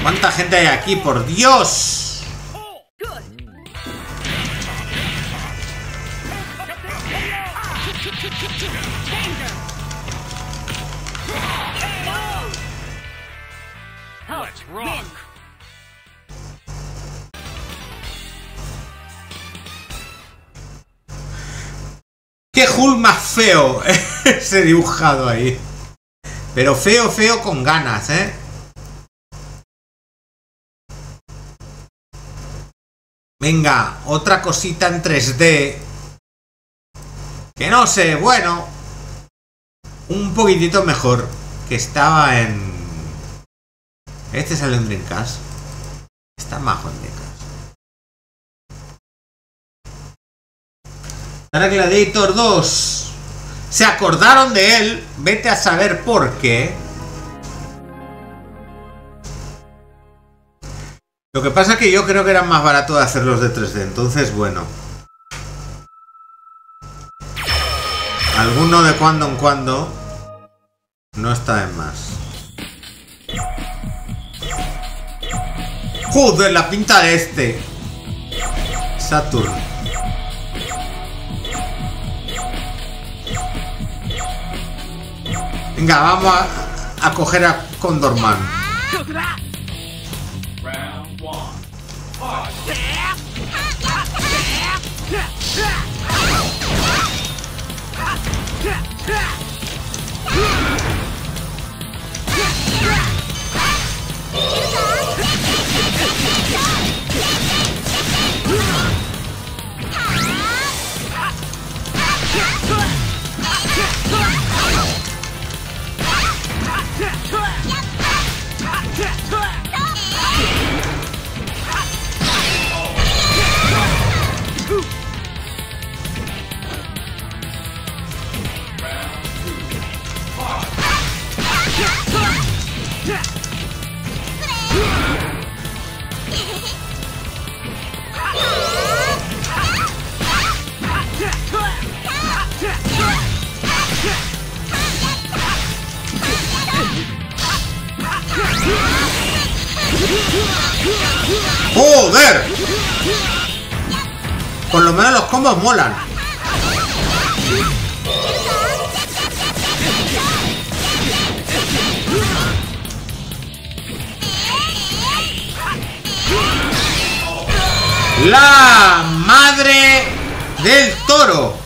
¿Cuánta gente hay aquí? ¡Por Dios! ¡Qué Hulk más feo! Ese dibujado ahí. Pero feo, feo con ganas, ¿eh? Venga, otra cosita en tres D. Que no sé, bueno. Un poquitito mejor. Que estaba en... Este salió en Dreamcast. Está majo en Dreamcast. Dark Gladiator dos. Se acordaron de él. Vete a saber por qué. Lo que pasa es que yo creo que eran más baratos de hacerlos de tres D, entonces bueno. Alguno de cuando en cuando no está de más. ¡Joder, la pinta de este! Saturn. Venga, vamos a, a coger a Condorman. ¡Joder! Por lo menos los combos molan. La madre del toro.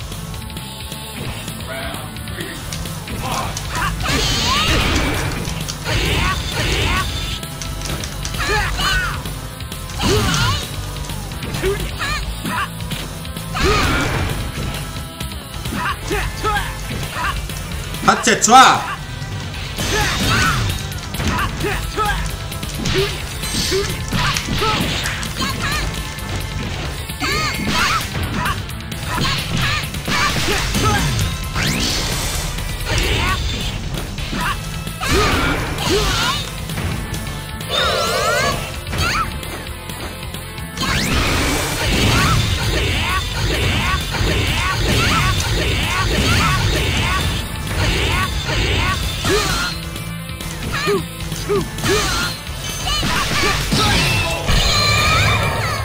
¡Hachechua!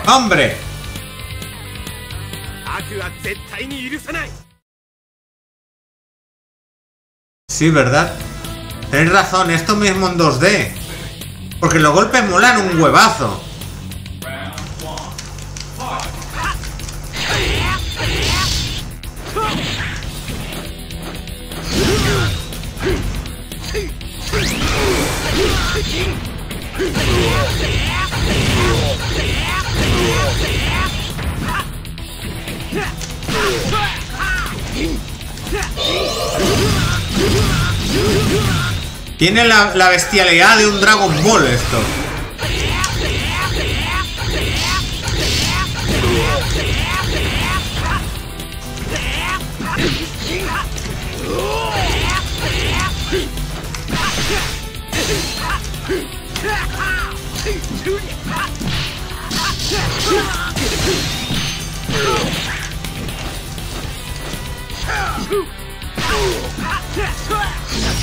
¡Hombre! Sí, ¿verdad? Tenéis razón, esto mismo en dos D. Porque los golpes molan un huevazo. Tiene la, la bestialidad de un Dragon Ball esto.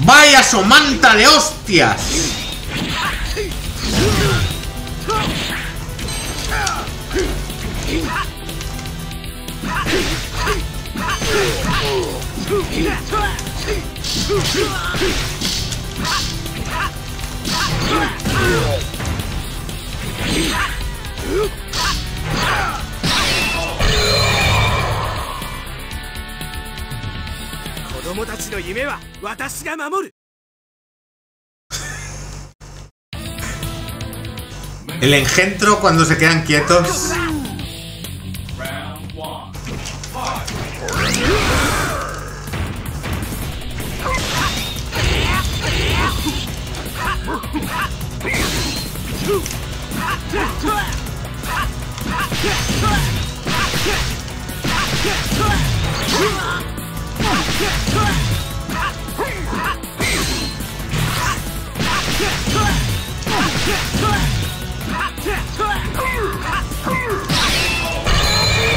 ¡Vaya somanta de hostias! El engendro cuando se quedan quietos.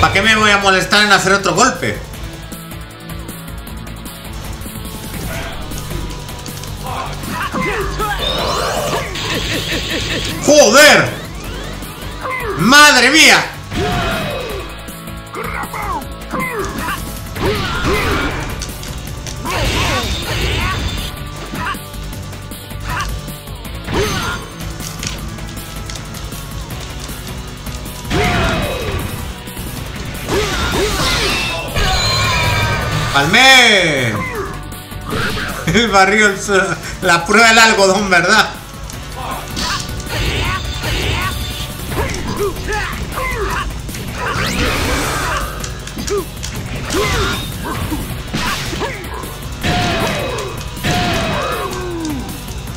¿Para qué me voy a molestar en hacer otro golpe? ¡Joder! ¡Madre mía! ¡Palmé! El barril, la prueba del algodón, ¿verdad?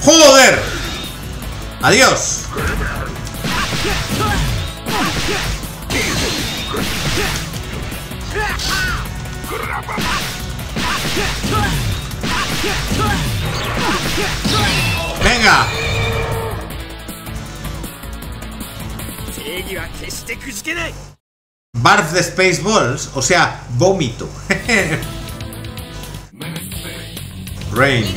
¡Joder! ¡Adiós! ¡Venga! Barf de Spaceballs, o sea, vómito. Rain.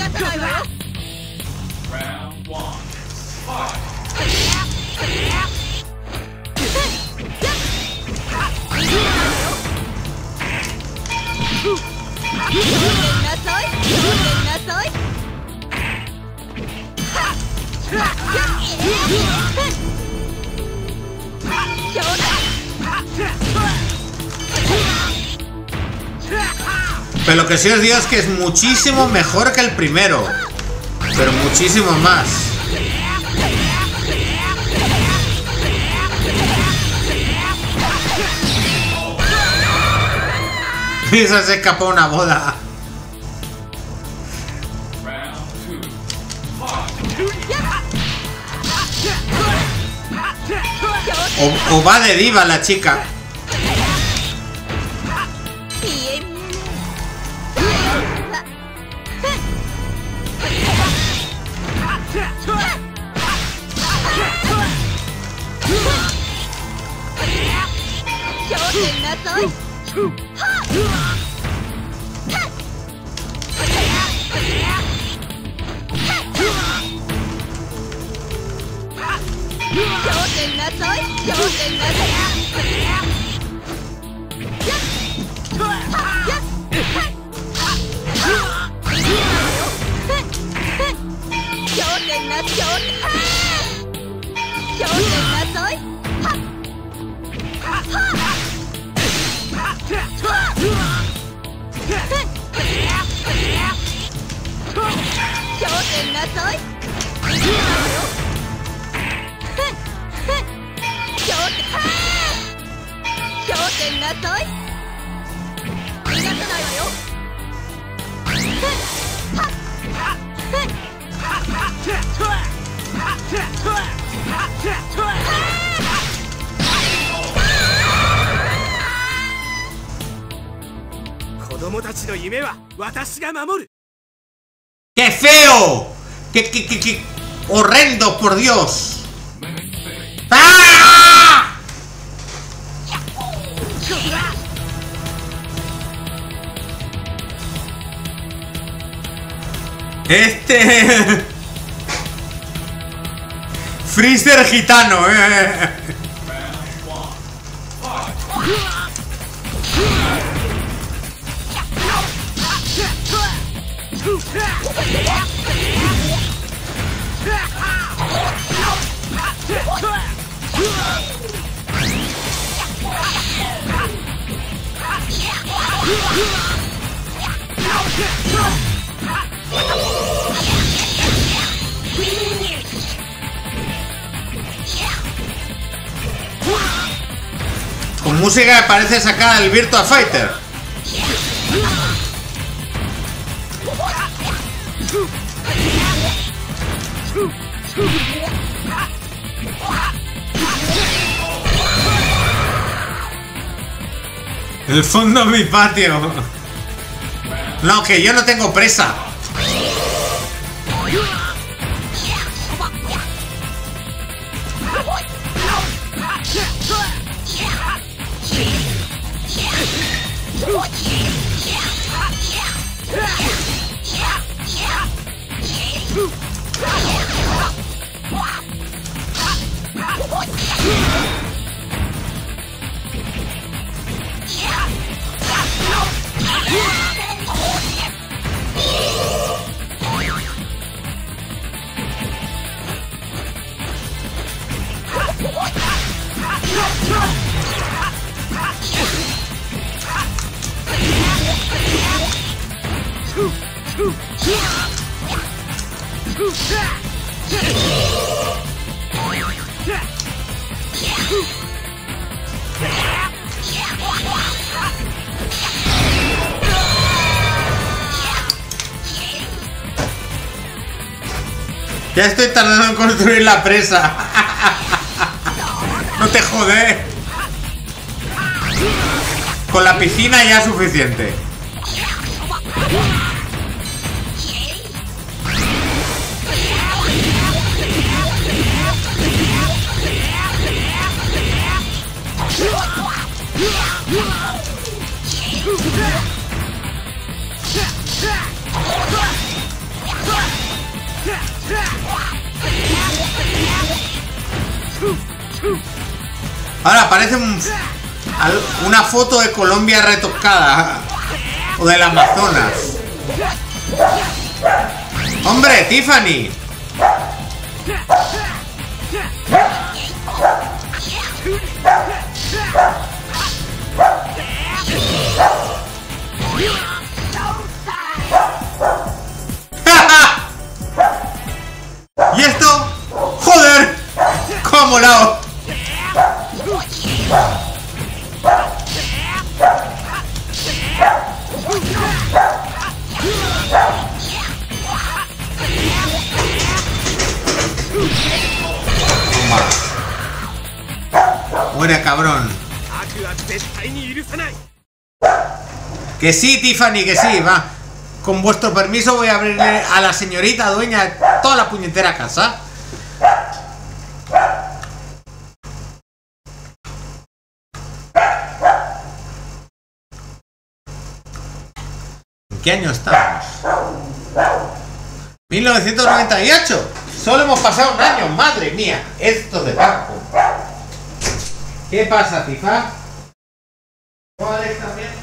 Pero lo que sí os digo es que es muchísimo mejor que el primero, pero muchísimo más. Esa se escapó una boda. O, o va de diva la chica. ¡Qué feo! ¡Qué, qué, qué, qué horrendo, por Dios! ¡Ah! Este... Freezer gitano, eh. Con música que parece sacada del Virtua Fighter. El fondo de mi patio. No, que yo no tengo presa. Ya estoy tardando en construir la presa. No te jodé. Con la piscina ya es suficiente. Ahora aparece un, una foto de Colombia retocada o del Amazonas. ¡Hombre, Tiffany! ¿Y esto? ¡Joder! ¡Cómo ha molado! Toma. Muere, cabrón. Que sí, Tiffany, que sí, va. Con vuestro permiso voy a abrirle a la señorita dueña toda la puñetera casa. ¿En qué año estamos? mil novecientos noventa y ocho. Solo hemos pasado un año, madre mía. Esto de banco. ¿Qué pasa, Tifa? ¿O Alex también?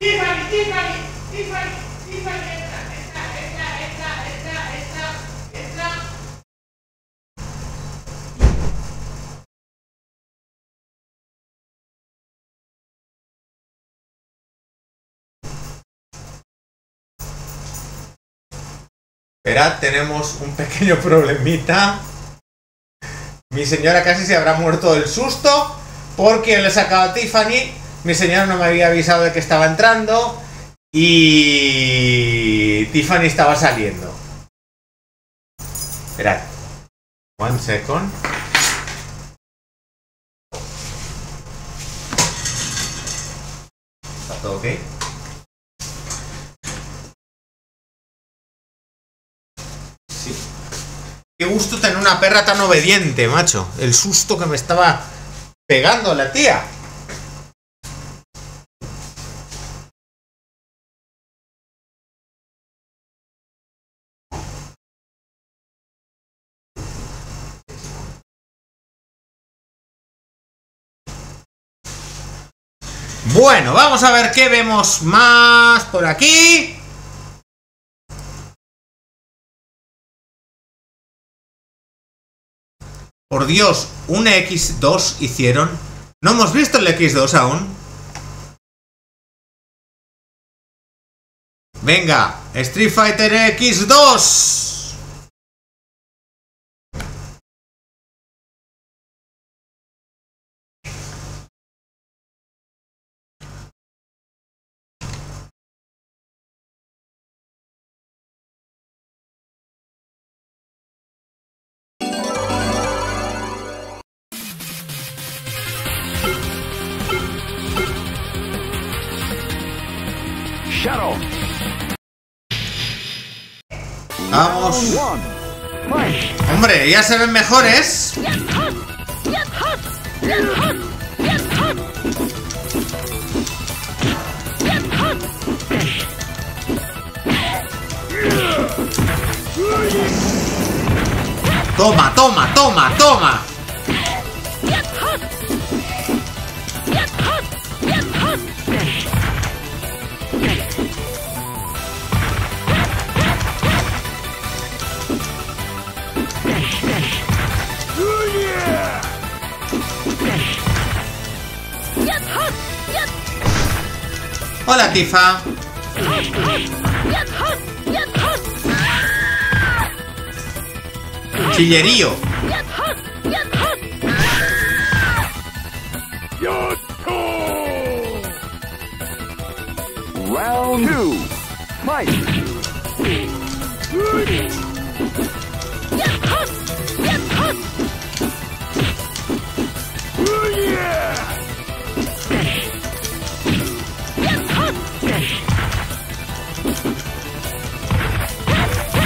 Tiffany, Tiffany, Tiffany, Tiffany, esta, esta, esta, esta, esta, esta, esta. Esperad, tenemos un pequeño problemita. Mi señora casi se habrá muerto del susto porque le he sacado a Tiffany. Mi señora no me había avisado de que estaba entrando y Tiffany estaba saliendo. Esperad. One second. ¿Está todo ok? Sí. Qué gusto tener una perra tan obediente, macho. El susto que me estaba pegando la tía. Bueno, vamos a ver qué vemos más por aquí. Por Dios, un equis dos hicieron. No hemos visto el equis dos aún. Venga, Street Fighter equis dos. Vamos. Hombre, ya se ven mejores. Toma, toma, toma, toma. Hola, Tifa. Chillerío. Round two. Fight.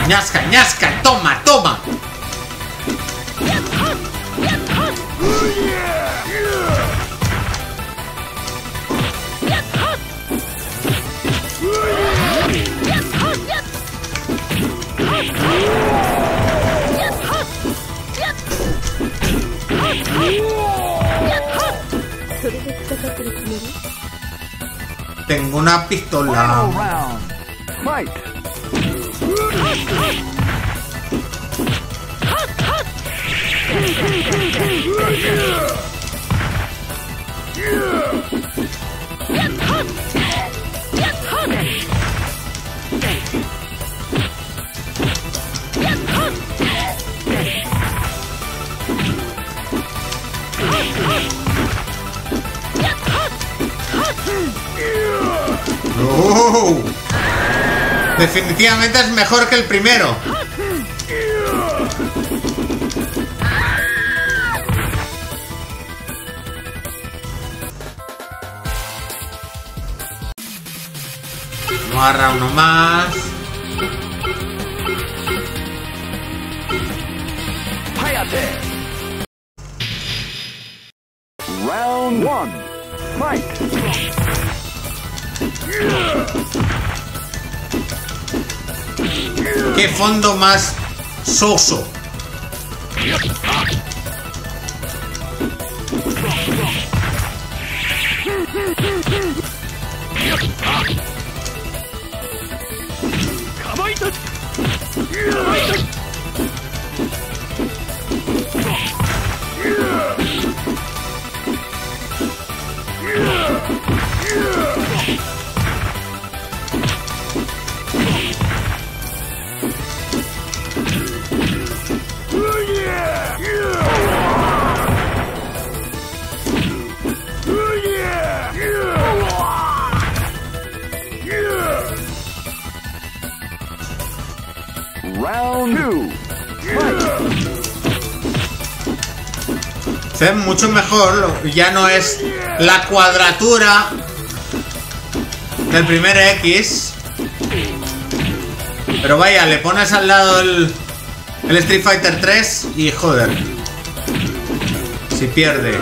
Ñasca, ñasca, toma, toma. Tengo una pistola. Oh, definitivamente es mejor que el primero. No hará uno más. Round one. Fight. ¡Qué fondo más soso! Es mucho mejor, ya no es la cuadratura del primer X, pero vaya, le pones al lado el, el Street Fighter tres y joder, si pierde.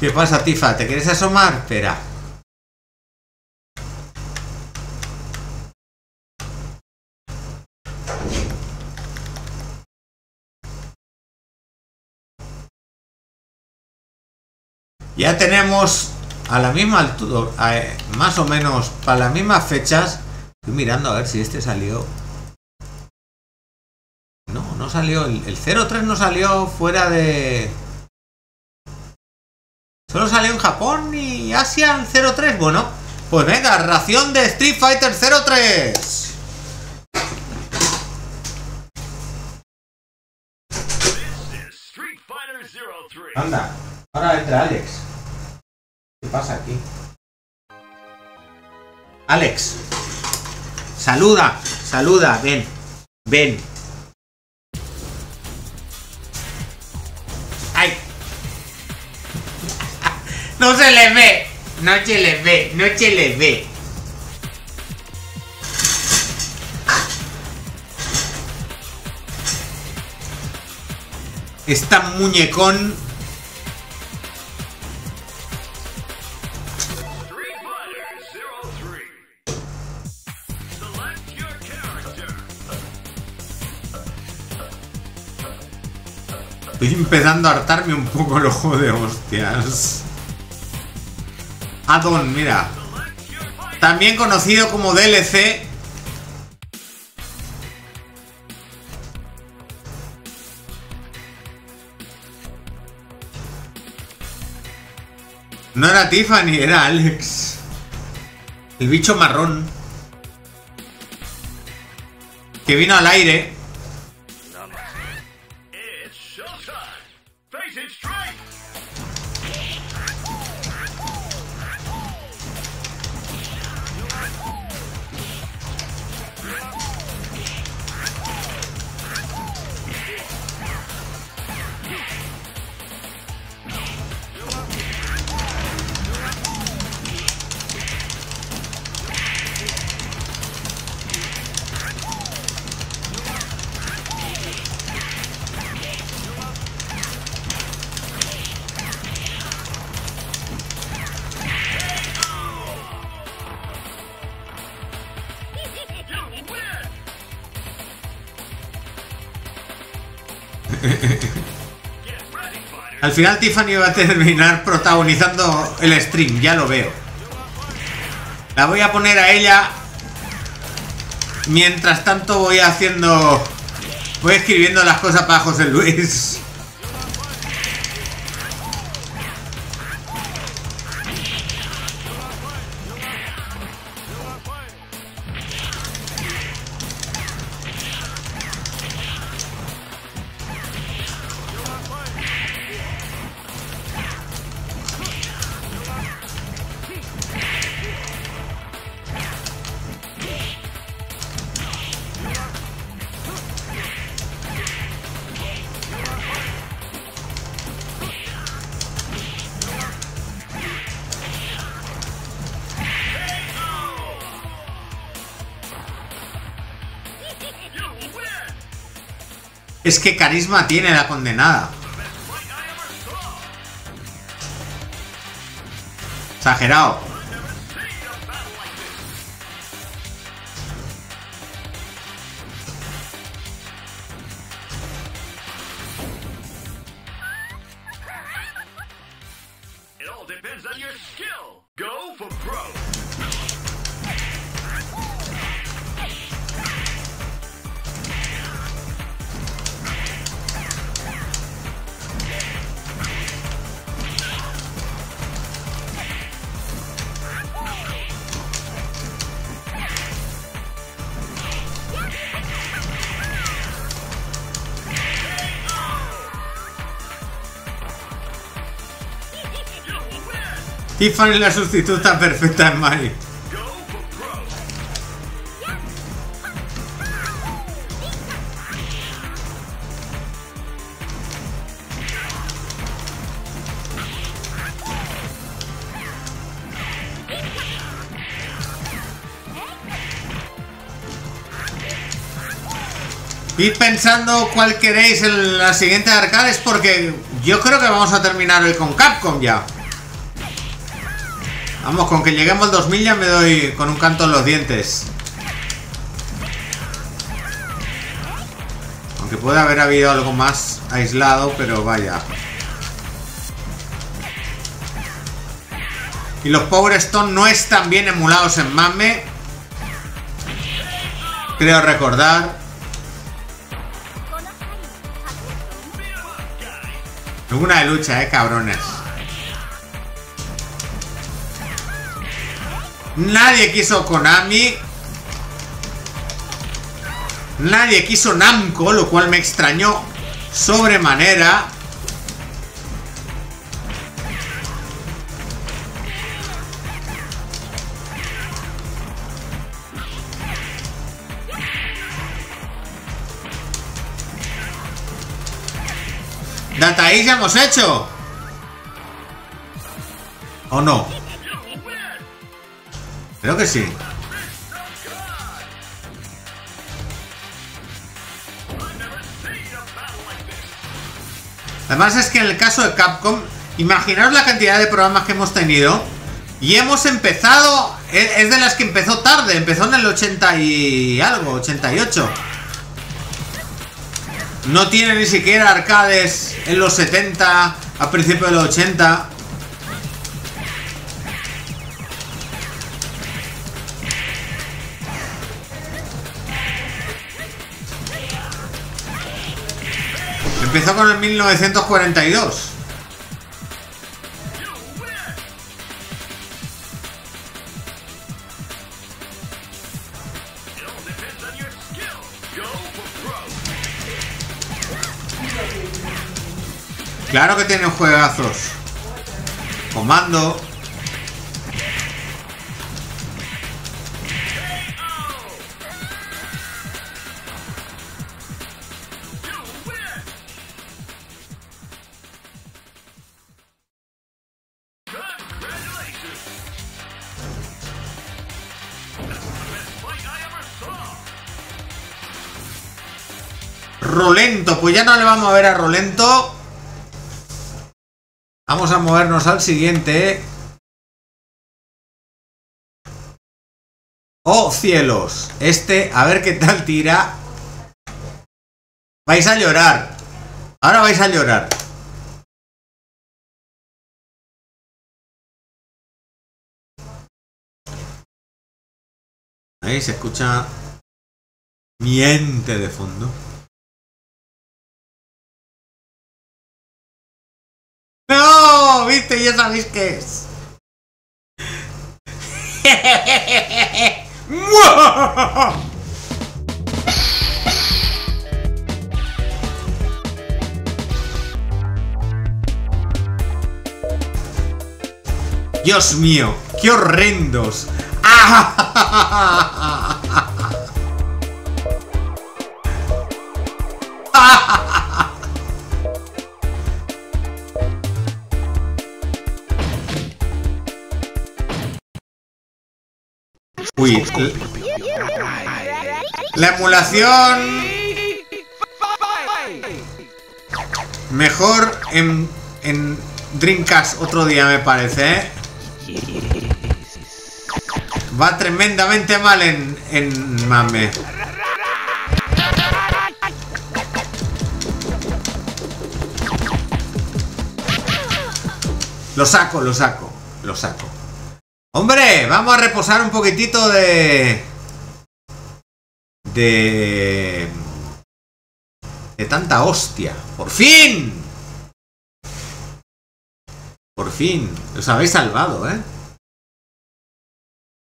¿Qué pasa, Tifa? ¿Te quieres asomar? Espera. Ya tenemos a la misma altura, a, más o menos para las mismas fechas. Estoy mirando a ver si este salió. No, no salió. El, el cero tres no salió fuera de... Solo salió en Japón y Asia el cero tres. Bueno, pues venga, ración de Street Fighter cero tres. Anda, ahora entra Alex. ¿Qué pasa aquí? Alex, saluda, saluda, ven, ven. ¡Ay! ¡No se les ve! ¡No se les ve! ¡No se les ve! Está muñecón. Estoy empezando a hartarme un poco el ojo de hostias. Addon, mira, también conocido como D L C, No era Tiffany, era Alex. El bicho marrón. Que vino al aire. Al final Tiffany va a terminar protagonizando el stream, ya lo veo. La voy a poner a ella. Mientras tanto voy haciendo... Voy escribiendo las cosas para José Luis. Es que carisma tiene la condenada. Exagerado. Tiffany es la sustituta perfecta en Mario. Id pensando cuál queréis en la siguiente arcade, es porque yo creo que vamos a terminar hoy con Capcom ya. Vamos, con que lleguemos al dos mil ya me doy con un canto en los dientes. Aunque puede haber habido algo más aislado, pero vaya. Y los Power Stone no están bien emulados en MAME. Creo recordar. Alguna de lucha, eh, cabrones. Nadie quiso Konami. Nadie quiso Namco, lo cual me extrañó sobremanera. Data East ya hemos hecho. ¿O no? Creo que sí. Además es que en el caso de Capcom, imaginaos la cantidad de programas que hemos tenido. Y hemos empezado... Es de las que empezó tarde. Empezó en el ochenta y algo, ochenta y ocho. No tiene ni siquiera arcades en los setenta, a principios de los ochenta. Empezó con el mil novecientos cuarenta y dos. Claro que tienen juegazos. Comando. Rolento, pues ya no le vamos a ver a Rolento. Vamos a movernos al siguiente. ¡Oh, cielos! Este, a ver qué tal tira. Vais a llorar. Ahora vais a llorar. Ahí se escucha miente de fondo. ¡No! ¿Viste? Ya sabéis qué es. Dios mío, qué horrendos. Uy, la emulación mejor en, en Dreamcast otro día me parece, ¿eh? Va tremendamente mal en, en mame. Lo saco, lo saco, lo saco. Hombre, vamos a reposar un poquitito de... De... De tanta hostia. ¡Por fin! Por fin. Os habéis salvado, ¿eh?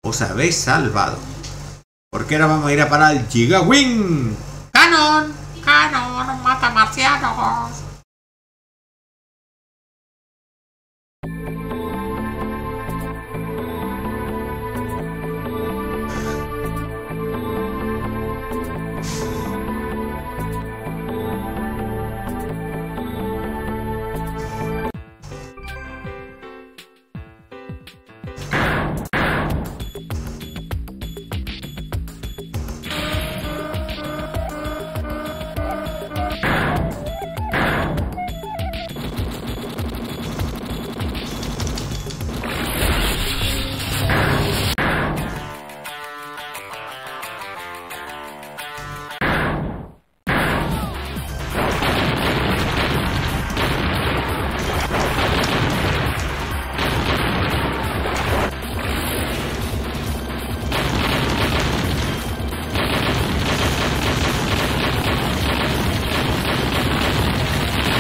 Os habéis salvado. Porque ahora vamos a ir a parar al Gigawin. ¡Canon! ¡Canon! ¡Mata marcianos!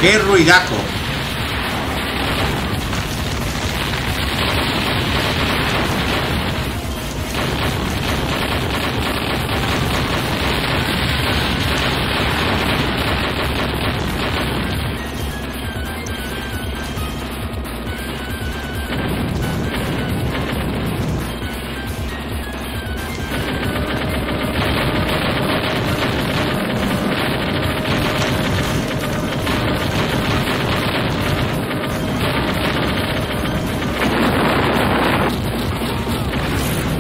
¡Qué ruidaco!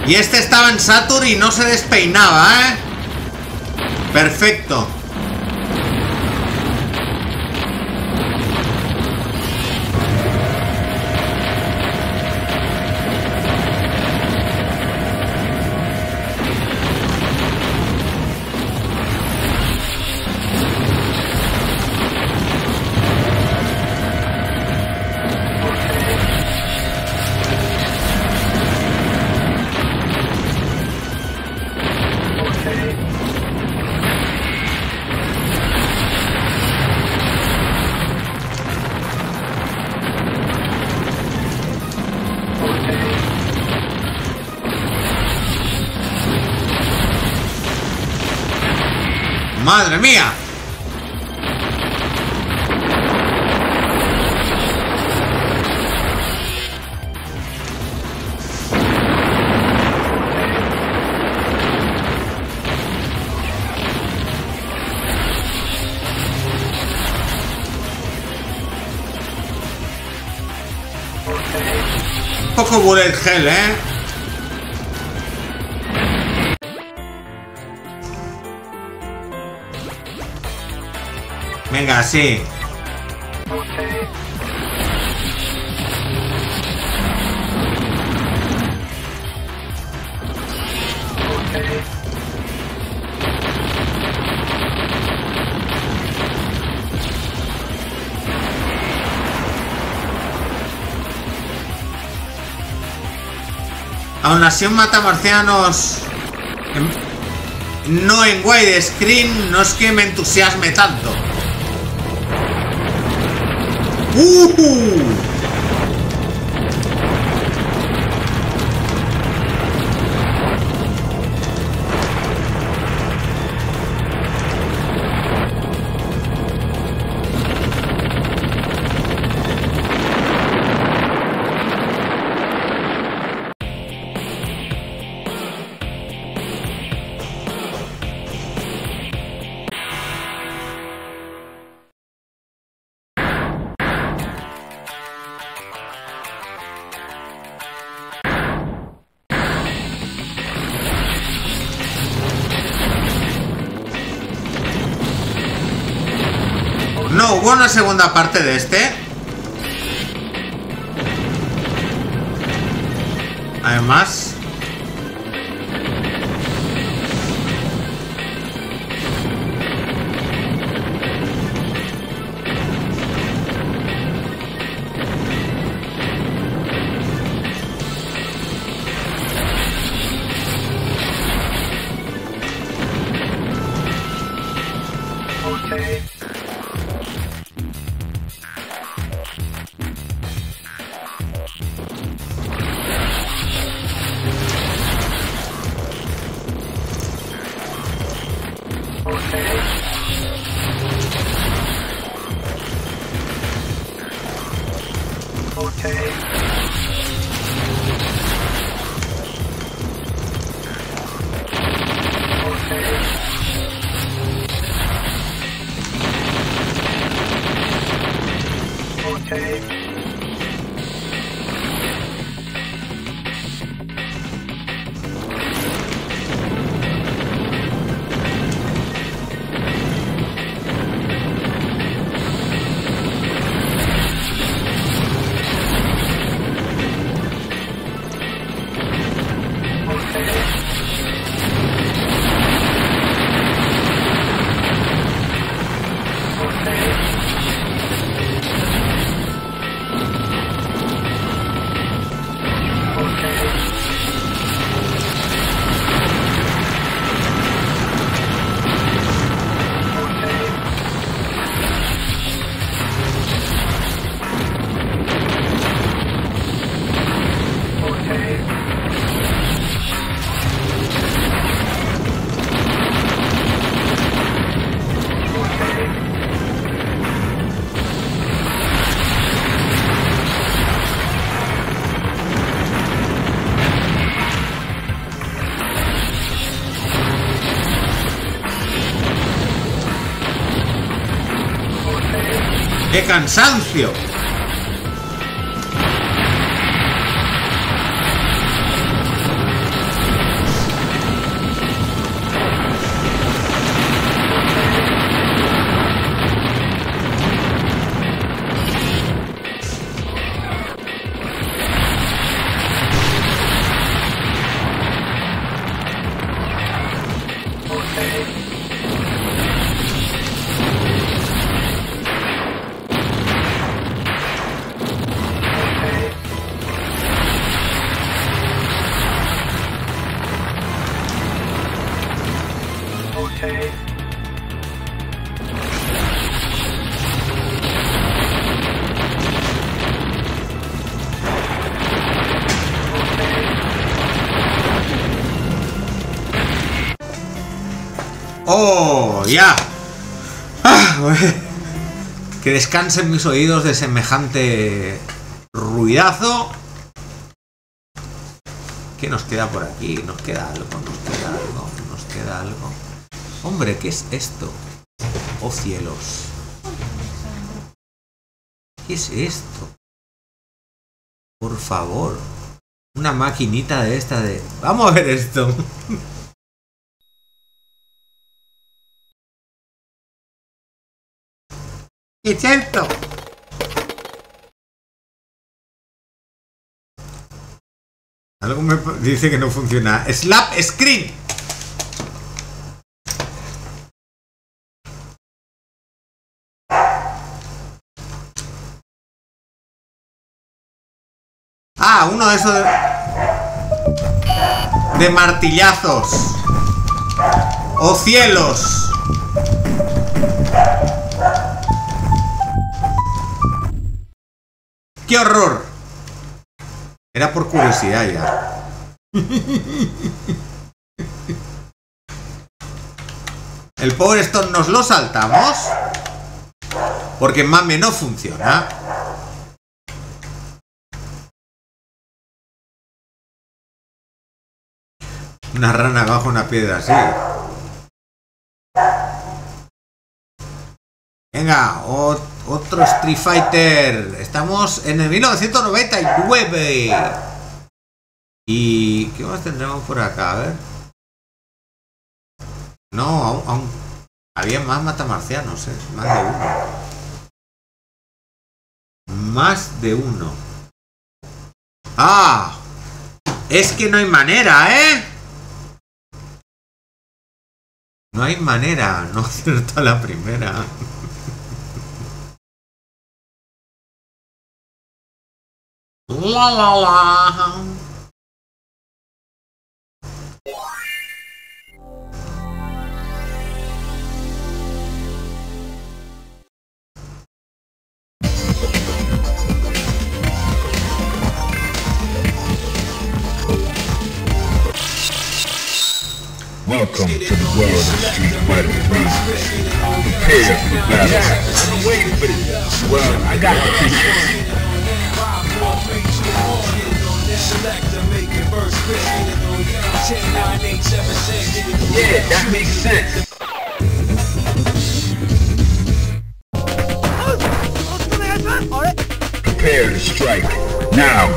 Y este estaba en Saturn y no se despeinaba, ¿eh? Perfecto. ¡Madre mía! poco bullet hell, ¿eh? Venga, sí. Aún así un matamarcianos no en wide screen no es que me entusiasme tanto. Uh-huh. Una segunda parte de este. Además, ¡qué cansancio! Ya. Ah, que descansen mis oídos de semejante ruidazo. ¿Qué nos queda por aquí? Nos queda algo, nos queda algo, nos queda algo. Hombre, ¿qué es esto? Oh cielos. ¿Qué es esto? Por favor. Una maquinita de esta de... Vamos a ver esto. ¿Qué es esto? Algo me dice que no funciona. ¡Slap Screen! Ah, uno de esos de... de martillazos. ¡Oh cielos! ¡Qué horror! Era por curiosidad ya. El Power Stone nos lo saltamos porque mame no funciona. Una rana bajo una piedra, sí. Venga, otro. Otro Street Fighter. Estamos en el mil novecientos noventa y nueve. ¿Y qué más tendremos por acá? A ver. No, aún, aún. Había más matamarcianos, ¿eh? Más de uno. Más de uno. ¡Ah! Es que no hay manera, ¿eh? No hay manera. No acierto a la primera. La la la. Welcome to the world of Street Fighter three. Prepare for the battle. Wait for this. Well, I got the picture. Yeah, that makes sense. Prepare to strike now.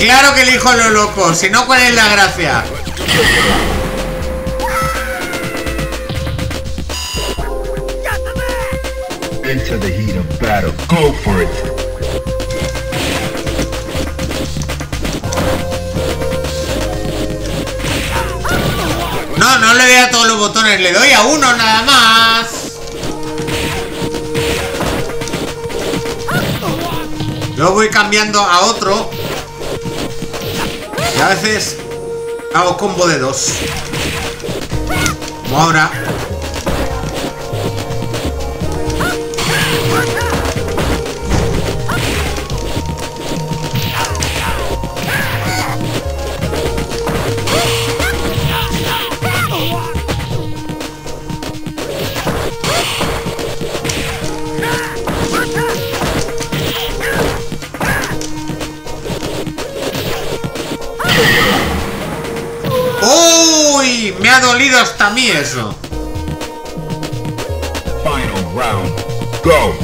Claro que elijo lo loco, si no, ¿cuál es la gracia? Into the heat of battle, go for it. No, no le doy a todos los botones, le doy a uno nada más. Yo voy cambiando a otro. Y a veces hago combo de dos. Como ahora. Me ha dolido hasta a mí eso. Final round. Go.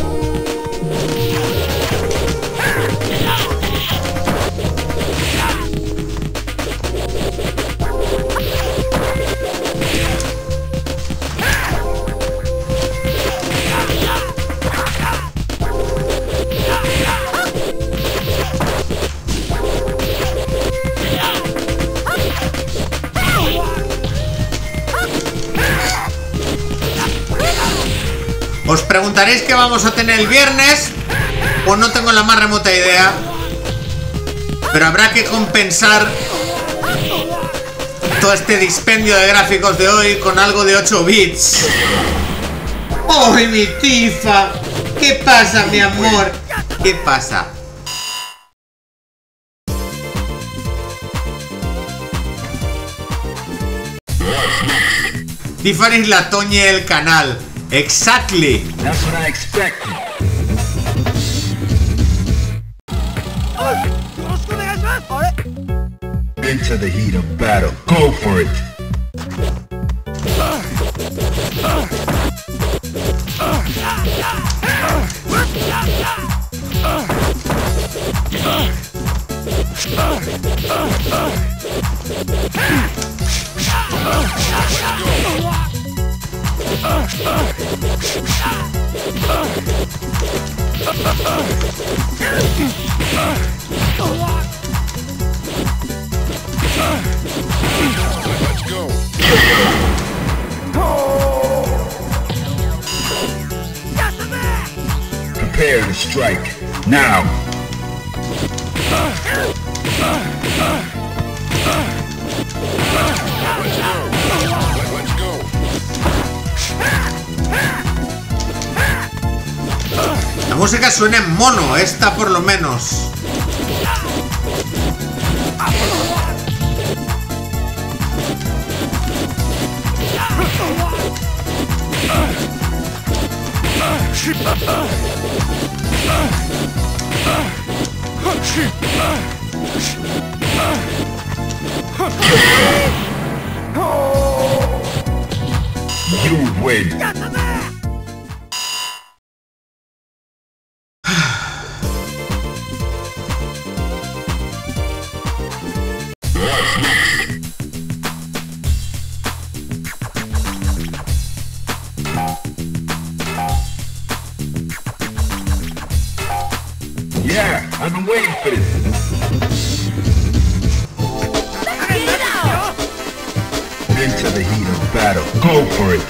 Os preguntaréis qué vamos a tener el viernes, pues no tengo la más remota idea, pero habrá que compensar todo este dispendio de gráficos de hoy con algo de ocho bits. ¡Ay, mi Tifa! ¿Qué pasa, mi amor? ¿Qué pasa? Tiffany es la Toñi del canal. Exactly. That's what I expected. Into the heat of battle. Go for it. Let's go. Prepare to strike now. Let's go. Let's go. La música suena en mono, esta por lo menos. You win. Yeah, I've been waiting for this. Into the heat of battle. Go for it.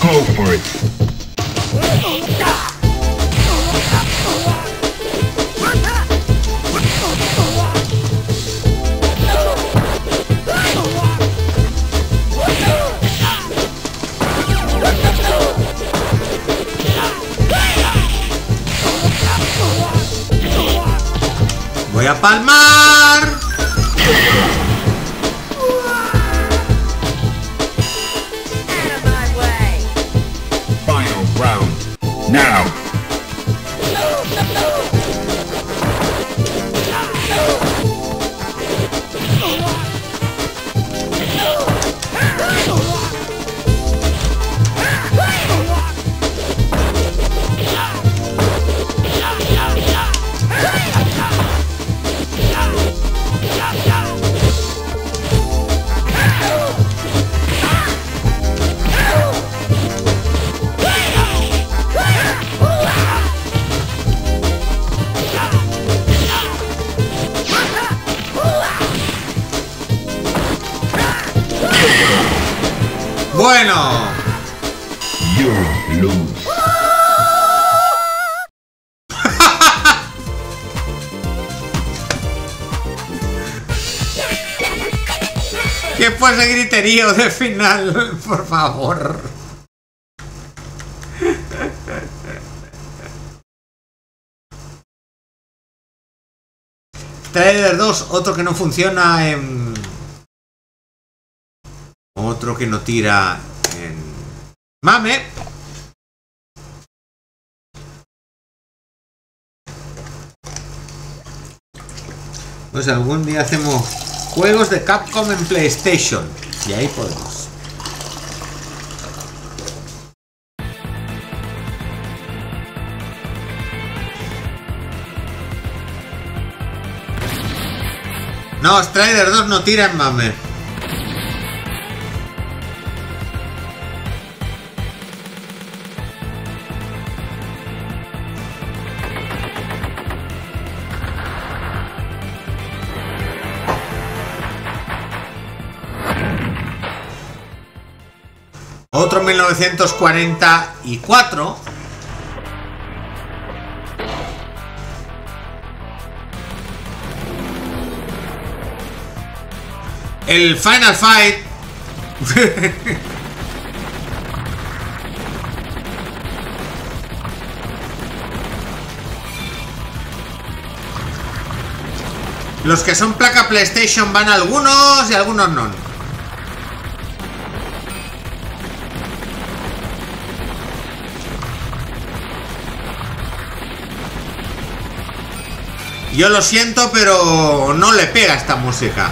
Go for it. Voy a palmar. Bueno, you lose. Que fue ese griterío de final, por favor. Strider dos, otro que no funciona en. Otro que no tira en... ¡Mame! Pues algún día hacemos juegos de Capcom en PlayStation. Y ahí podemos. No, Strider dos no tira en mame. Otro mil novecientos cuarenta y cuatro. El Final Fight. Los que son placa PlayStation van algunos y algunos no. Yo lo siento, pero no le pega esta música.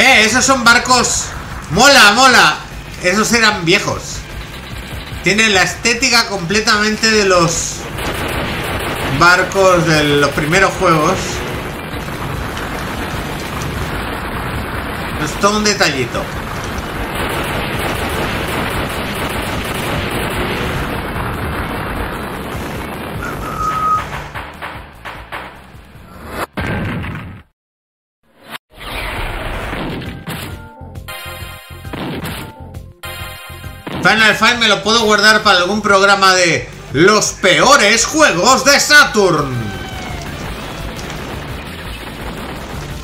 Eh, esos son barcos. Mola, mola. Esos eran viejos. Tiene la estética completamente de los barcos de los primeros juegos. Es todo un detallito. Final Fight me lo puedo guardar para algún programa de los peores juegos de Saturn.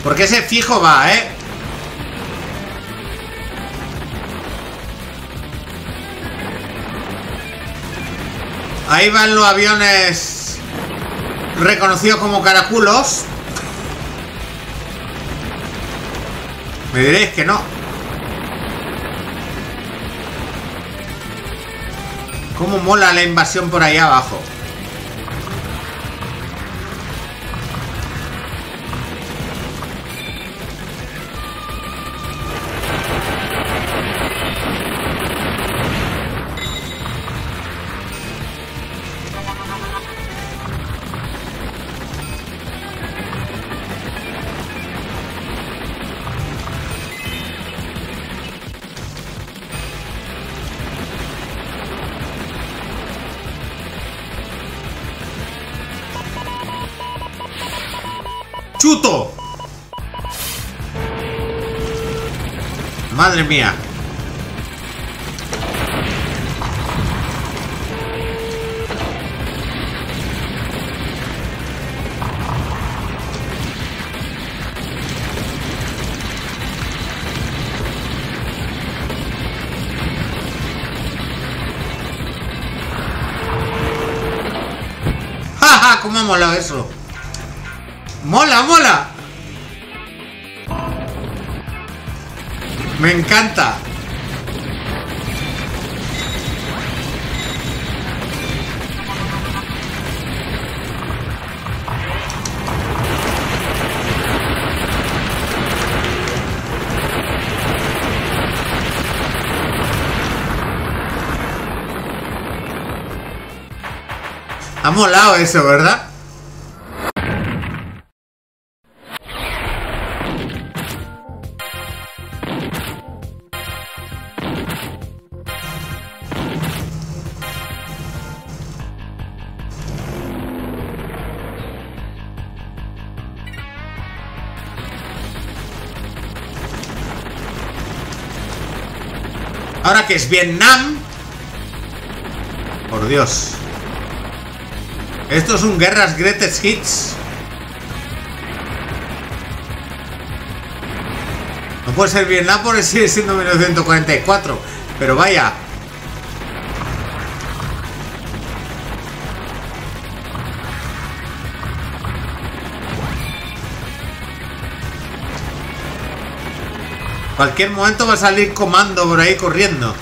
Porque ese fijo va, ¿eh? Ahí van los aviones reconocidos como caraculos. Me diréis que no. Cómo mola la invasión por ahí abajo. ¡Chuto! Madre mía. ¡Ja, ja! ¿Cómo ha molado eso? ¡Mola, mola! Me encanta. Ha molado eso, ¿verdad? Ahora que es Vietnam. Por Dios. Esto es un Guerras Greatest Hits. No puede ser Vietnam porque sigue siendo mil novecientos cuarenta y cuatro. Pero vaya. Cualquier momento va a salir Comando por ahí corriendo.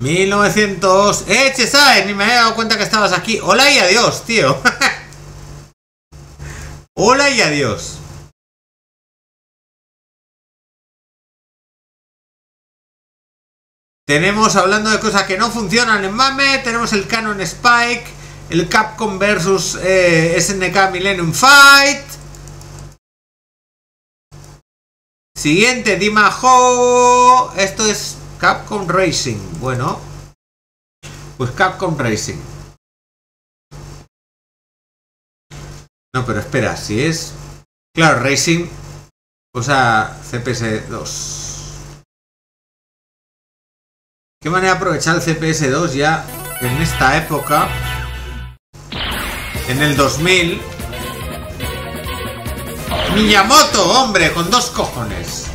mil novecientos... ¡Eh, Chesae! Ni me había dado cuenta que estabas aquí. ¡Hola y adiós, tío! ¡Hola y adiós! Tenemos, hablando de cosas que no funcionan en MAME, tenemos el Canon Spike, el Capcom versus eh, S N K Millennium Fight. Siguiente, Dima Ho. Esto es Capcom Racing. Bueno, pues Capcom Racing. No, pero espera, si es... Claro, Racing. O sea, C P S dos. ¿Qué manera de aprovechar el C P S dos ya en esta época? En el dos mil... Miyamoto, hombre, con dos cojones.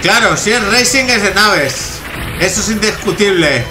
Claro, si es Racing es de naves. Eso es indiscutible.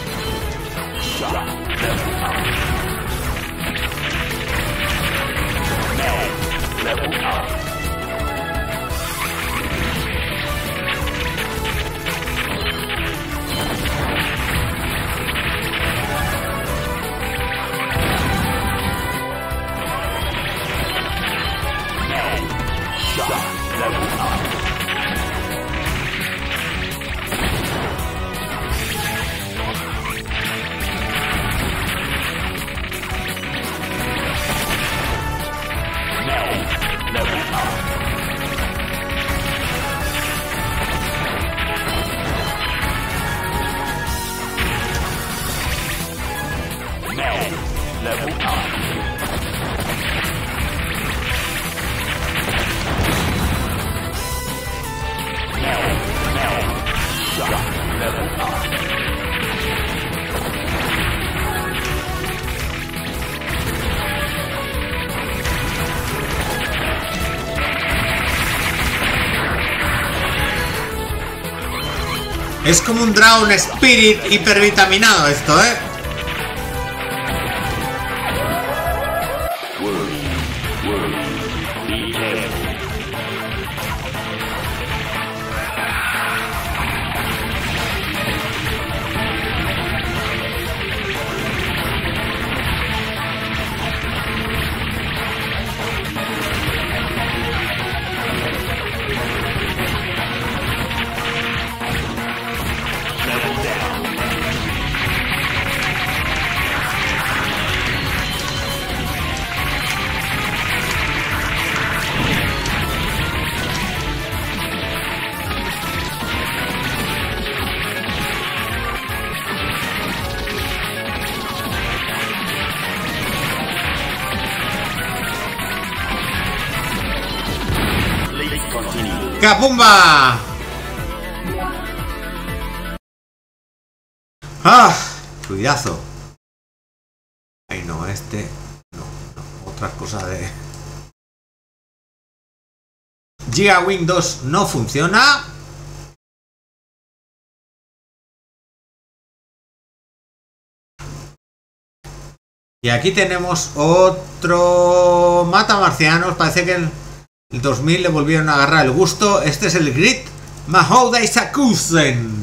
Es como un Dragon Spirit hipervitaminado esto, ¿eh? ¡Pumba! ¡Ah! Cuidazo. Ay, no, este... No, no. Otras cosas de... Giga Wing dos no funciona. Y aquí tenemos otro... Mata marcianos. Parece que... el... El dos mil le volvieron a agarrar el gusto. Este es el Grid Mahoudai Sakusen.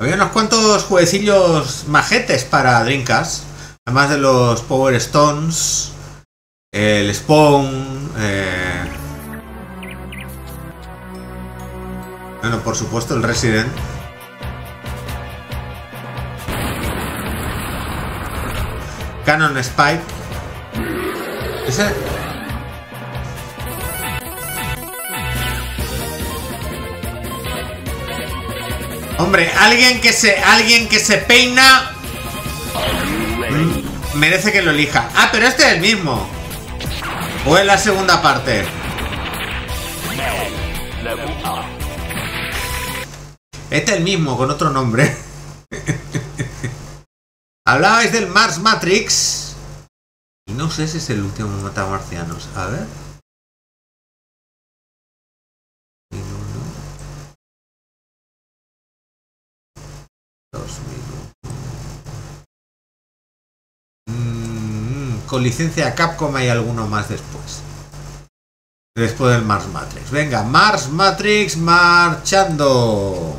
Había unos cuantos jueguecillos majetes para Dreamcast, además de los Power Stones, el Spawn, eh... bueno, por supuesto el Resident. Canon Spike. ¿Ese? Hombre, alguien que se... Alguien que se peina merece que lo elija. Ah, pero este es el mismo. O es la segunda parte. Este es el mismo, con otro nombre. Hablabais del Mars Matrix. Y no sé si es el último mata marcianos. A ver. dos mil uno. con licencia Capcom hay alguno más después. Después del Mars Matrix. Venga, Mars Matrix marchando.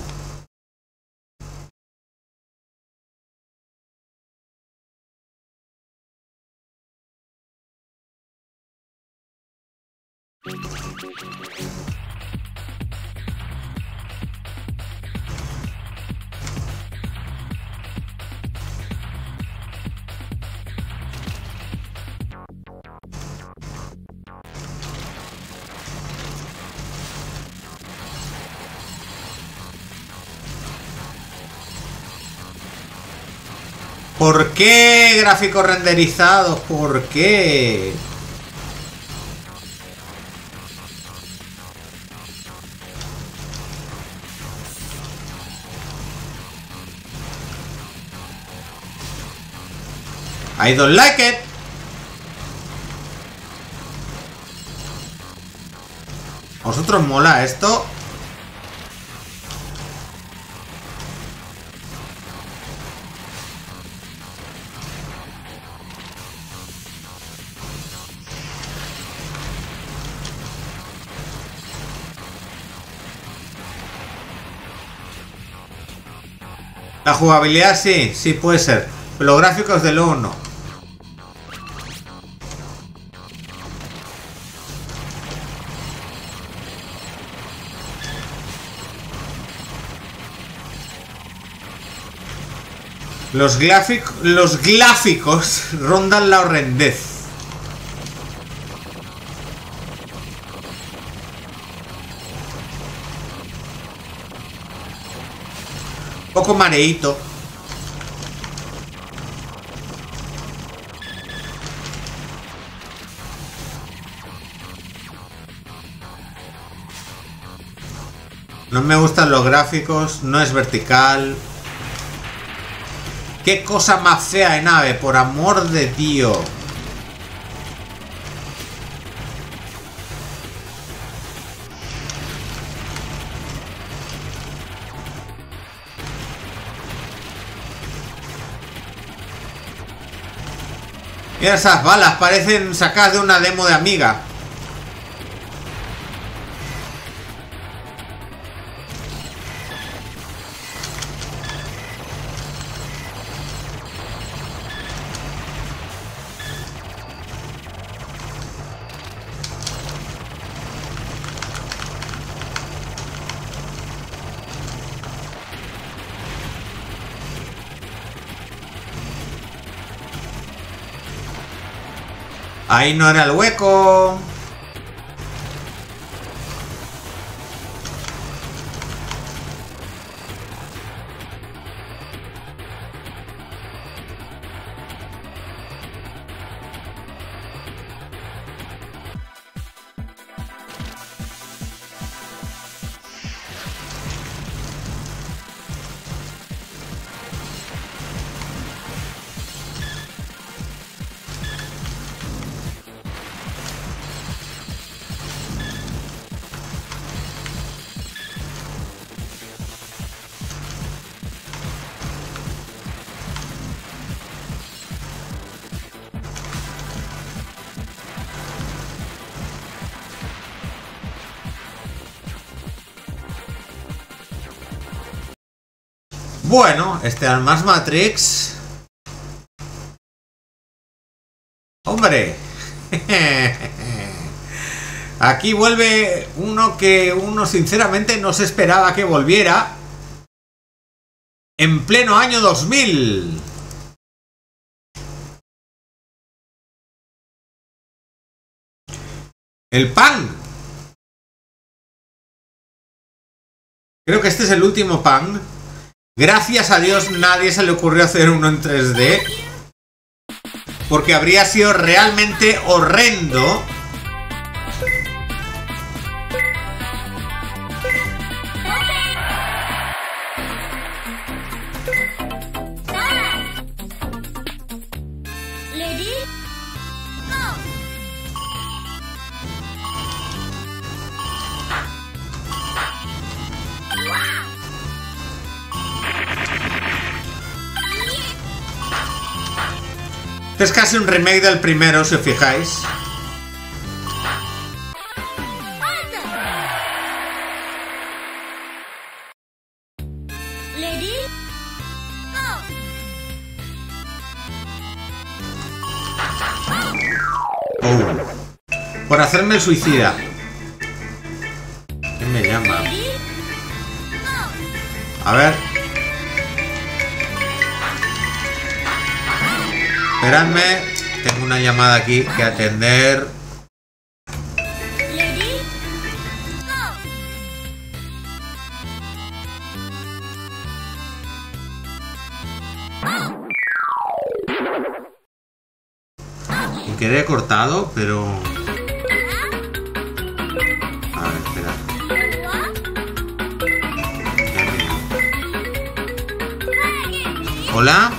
¿Por qué gráficos renderizados? ¿Por qué? I don't like it. ¿Vosotros mola esto? La jugabilidad sí, sí puede ser. Pero los gráficos de Lolo no. Los gráficos, los gráficos rondan la horrendez. Poco mareito. No me gustan los gráficos, no es vertical. Qué cosa más fea de nave, por amor de Dios. Mira esas balas, parecen sacadas de una demo de Amiga. Ahí no era el hueco. Bueno, este era el Mars Matrix. ¡Hombre! Aquí vuelve uno que uno sinceramente no se esperaba que volviera. En pleno año dos mil. El pan. Creo que este es el último pan. Gracias a Dios nadie se le ocurrió hacer uno en tres D, porque habría sido realmente horrendo. Este es casi un remake del primero, si os fijáis. Oh. Por hacerme el suicida. ¿Quién me llama? A ver. Esperadme. Tengo una llamada aquí que atender. Sin querer he cortado, pero... A ver, espera. Hola.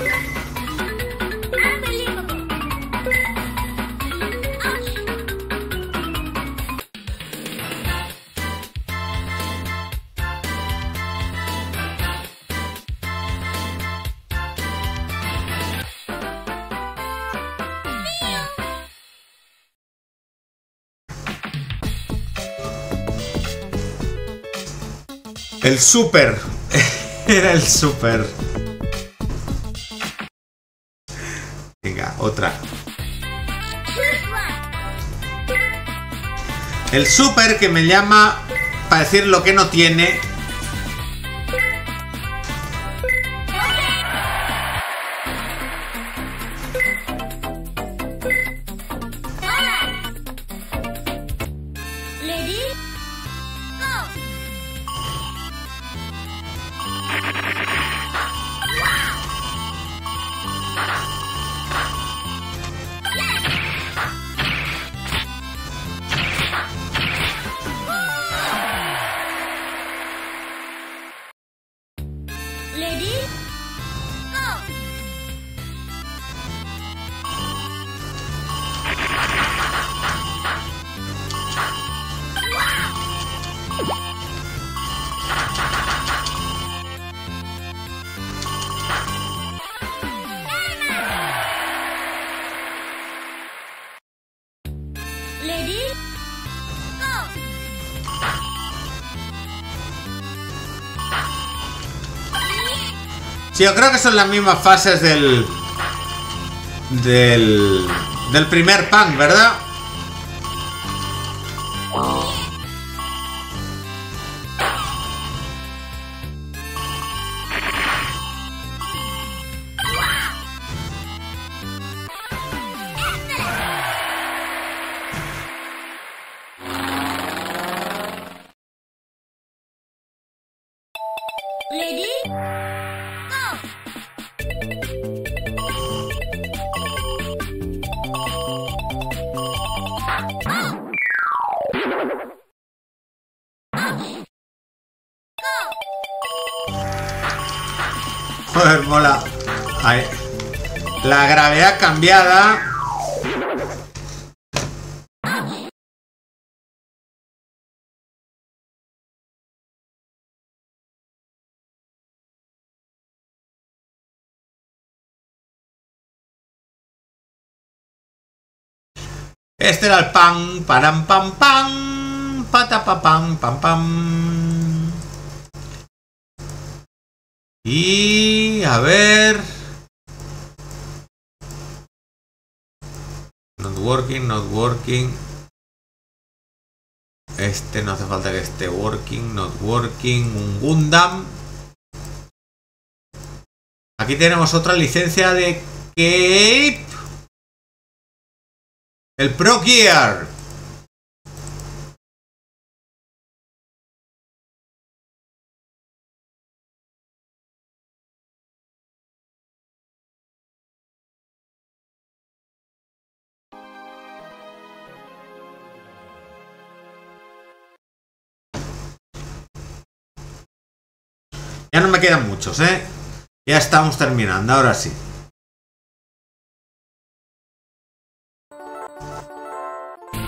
El super. Era el super. Venga, otra. El super que me llama para decir lo que no tiene. Yo creo que son las mismas fases del del del primer pack, ¿verdad? Cambiada. Este era el pan, param pam pam, patapapam pam pam. Y a ver. Working, not working. Este no hace falta que esté working, not working. Un Gundam. Aquí tenemos otra licencia de Cape. El Pro Gear. Ya no me quedan muchos, ¿eh? Ya estamos terminando, ahora sí.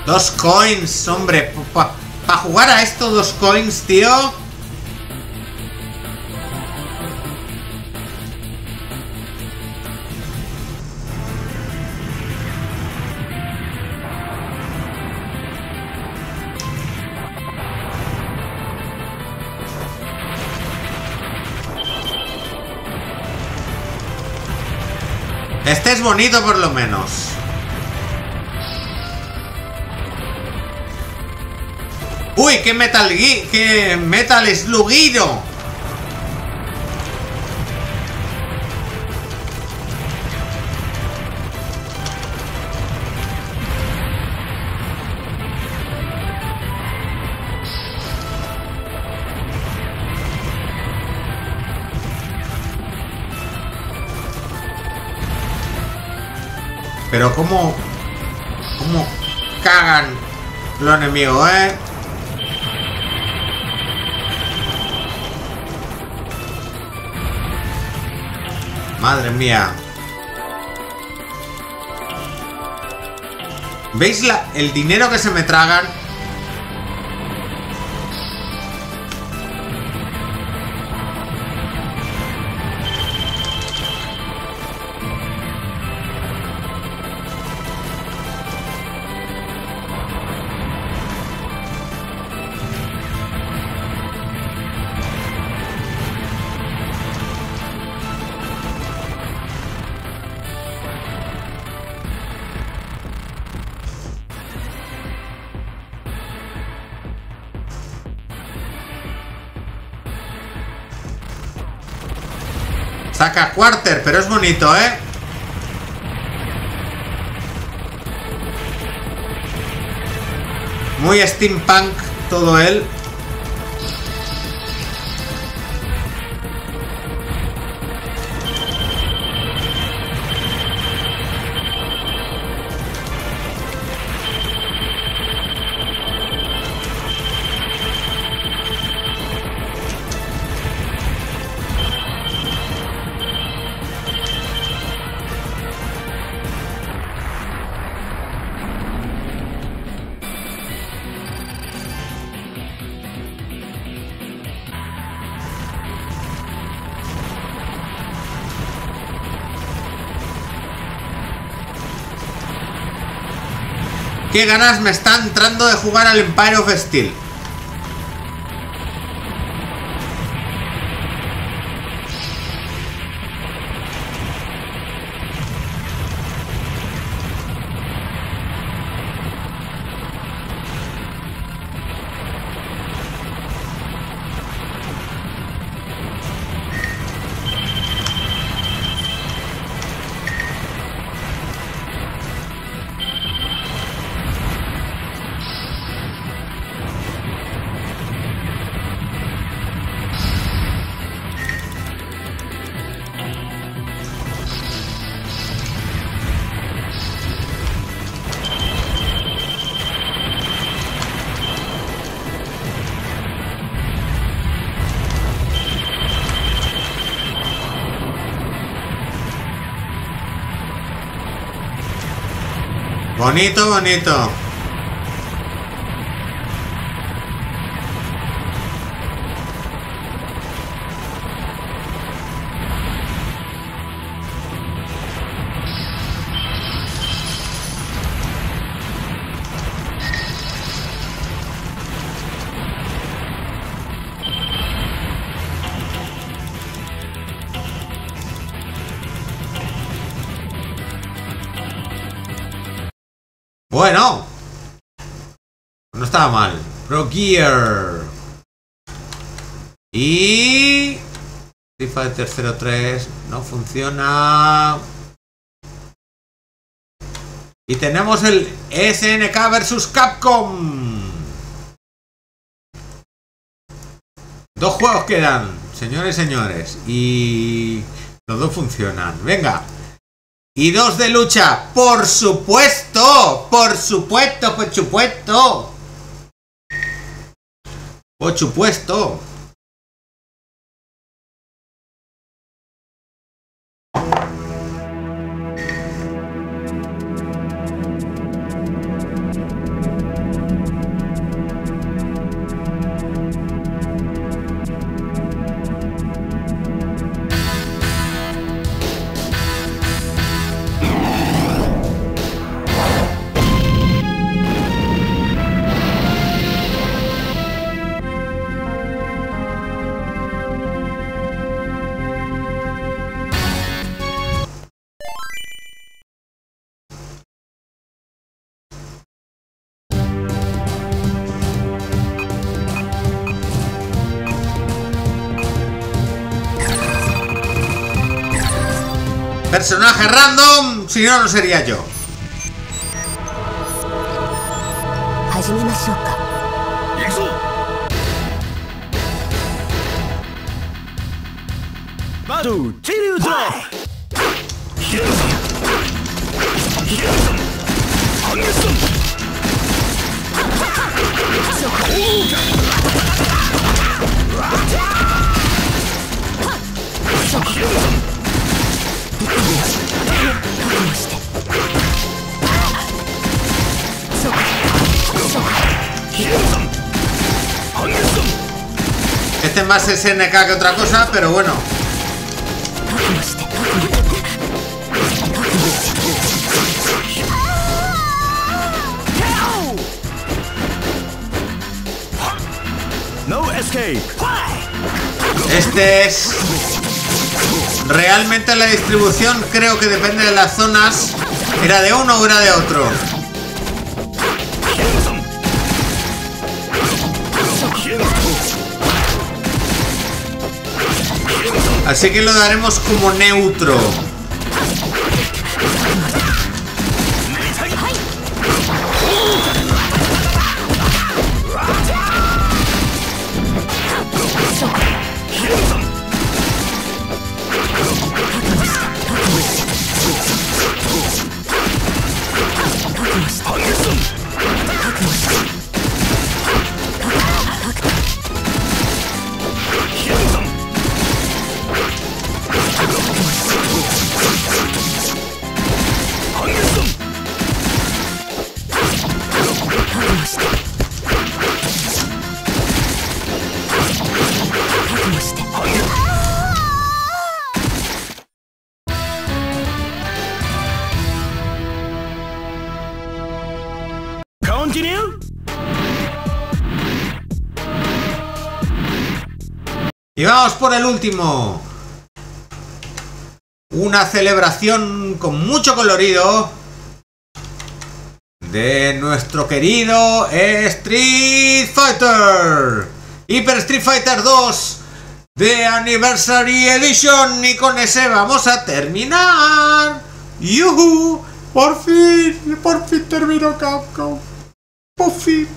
Dos coins, hombre. Para pa jugar a esto, dos coins, tío. es bonito por lo menos. Uy, qué metal gui... qué metal sluguido. Pero cómo... cómo cagan los enemigos, ¿eh? Madre mía. ¿Veis la, el dinero que se me tragan? Saca quarter, pero es bonito, ¿eh? Muy steampunk todo él. Qué ganas me está entrando de jugar al Empire of Steel. Bonito, bonito. Bueno, no estaba mal. Pro Gear y Street Fighter cero tres no funciona. Y tenemos el S N K versus Capcom. Dos juegos quedan, señores y señores, y los dos funcionan. Venga. Y dos de lucha, por supuesto, por supuesto, por supuesto, por supuesto. personaje random, si no, no sería yo. Este es más S N K que otra cosa, pero bueno. Este es... Realmente la distribución, creo que depende de las zonas, era de uno o era de otro. Así que lo daremos como neutro. Y vamos por el último. Una celebración con mucho colorido de nuestro querido Street Fighter. Hyper Street Fighter dos de Anniversary Edition. Y con ese vamos a terminar. ¡Yuhu! Por fin, por fin terminó Capcom. Por fin.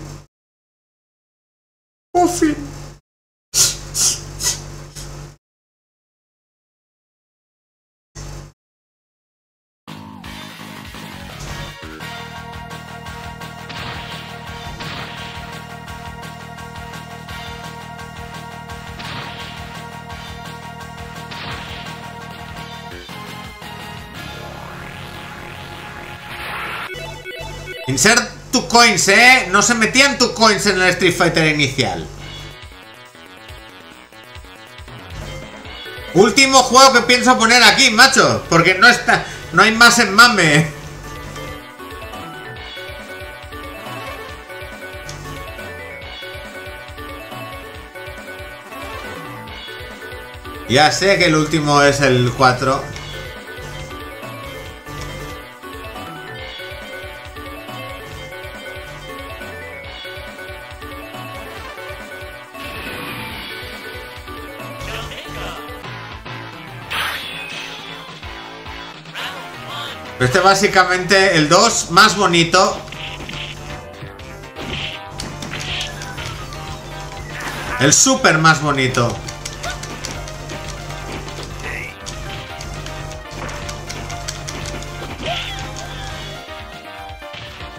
Por fin. Insert tu coins, eh. No se metían tu coins en el Street Fighter inicial. Último juego que pienso poner aquí, macho. Porque no está. No hay más en mame. Ya sé que el último es el cuatro. Este es básicamente el dos más bonito. El super más bonito.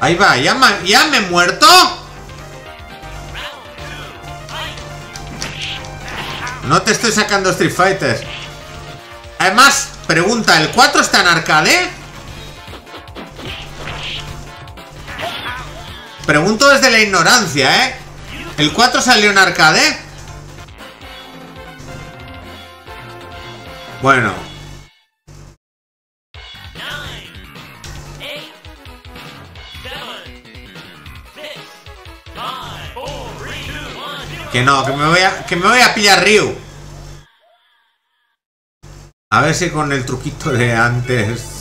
Ahí va, ya me, ya me he muerto. No te estoy sacando Street Fighter. Además, pregunta, ¿el cuatro está en arcade? Pregunto desde la ignorancia, ¿eh? ¿El cuatro salió en arcade? Bueno. Que no, que me voy a, que me voy a pillar Ryu. A ver si con el truquito de antes...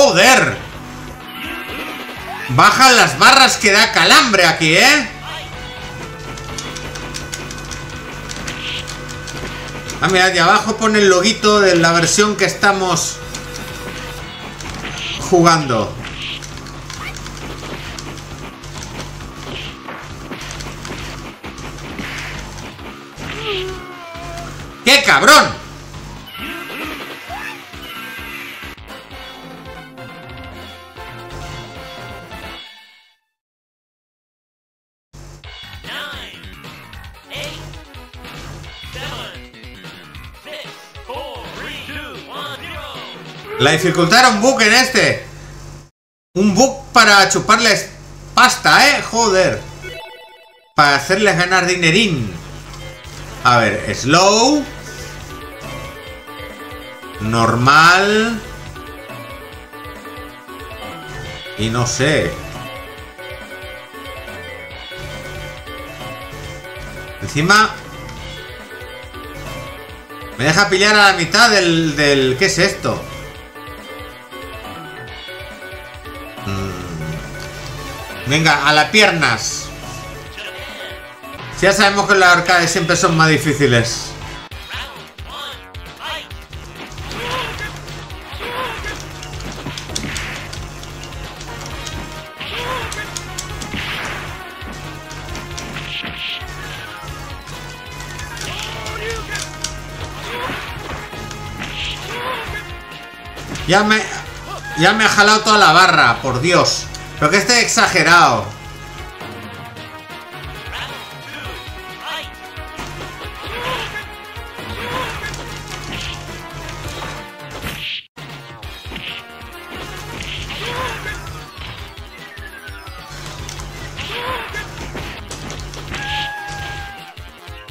¡Joder! Bajan las barras que da calambre aquí, ¿eh? Ah, mirad, y abajo pone el loguito de la versión que estamos jugando. ¡Qué cabrón! La dificultad era un bug en este. Un bug para chuparles pasta, eh. Joder. Para hacerles ganar dinerín. A ver, slow. Normal. Y no sé. Encima. Me deja pillar a la mitad del... del ¿qué es esto? Venga, a las piernas. Ya sabemos que las arcades siempre son más difíciles. Ya me... Ya me ha jalado toda la barra, por Dios. Pero que esté exagerado.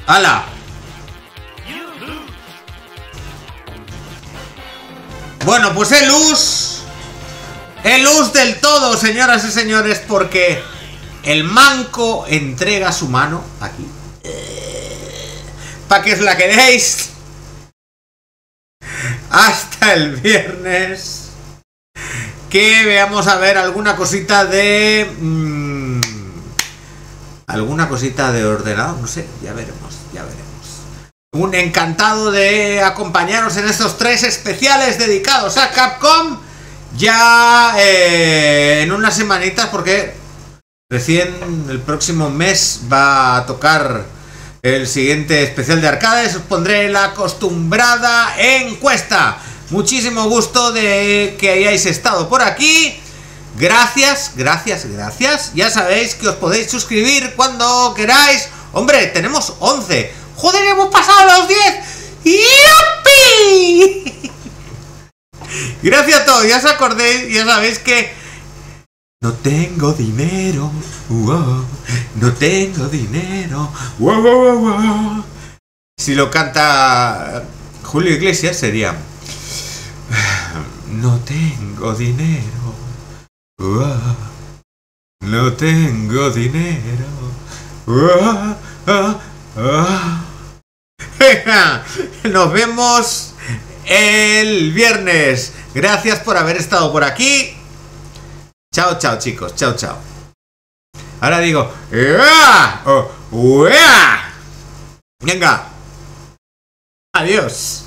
¡Hala! Bueno, pues el luz. El luz del todo, señoras y señores, porque el manco entrega su mano aquí. Para que os la quedéis. Hasta el viernes. Que veamos a ver alguna cosita de... Mmm, alguna cosita de ordenado, no sé, ya veremos, ya veremos. Un encantado de acompañaros en estos tres especiales dedicados a Capcom. Ya eh, en unas semanitas, porque recién el próximo mes va a tocar el siguiente especial de arcades. Os pondré la acostumbrada encuesta. Muchísimo gusto de que hayáis estado por aquí. Gracias, gracias, gracias. Ya sabéis que os podéis suscribir cuando queráis. Hombre, tenemos once. ¡Joder, hemos pasado los diez! ¡Yupi! Gracias a todos, ya os acordéis, ya sabéis que no tengo dinero, wow, no tengo dinero, wow, wow, wow. Si lo canta Julio Iglesias sería no tengo dinero, wow, no tengo dinero, wow, ah, ah. Nos vemos el viernes. Gracias por haber estado por aquí. Chao, chao, chicos. Chao, chao. Ahora digo ¡Ea! ¡Oh, ea! Venga. Adiós.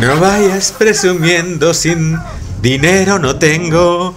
No vayas presumiendo, sin dinero no tengo.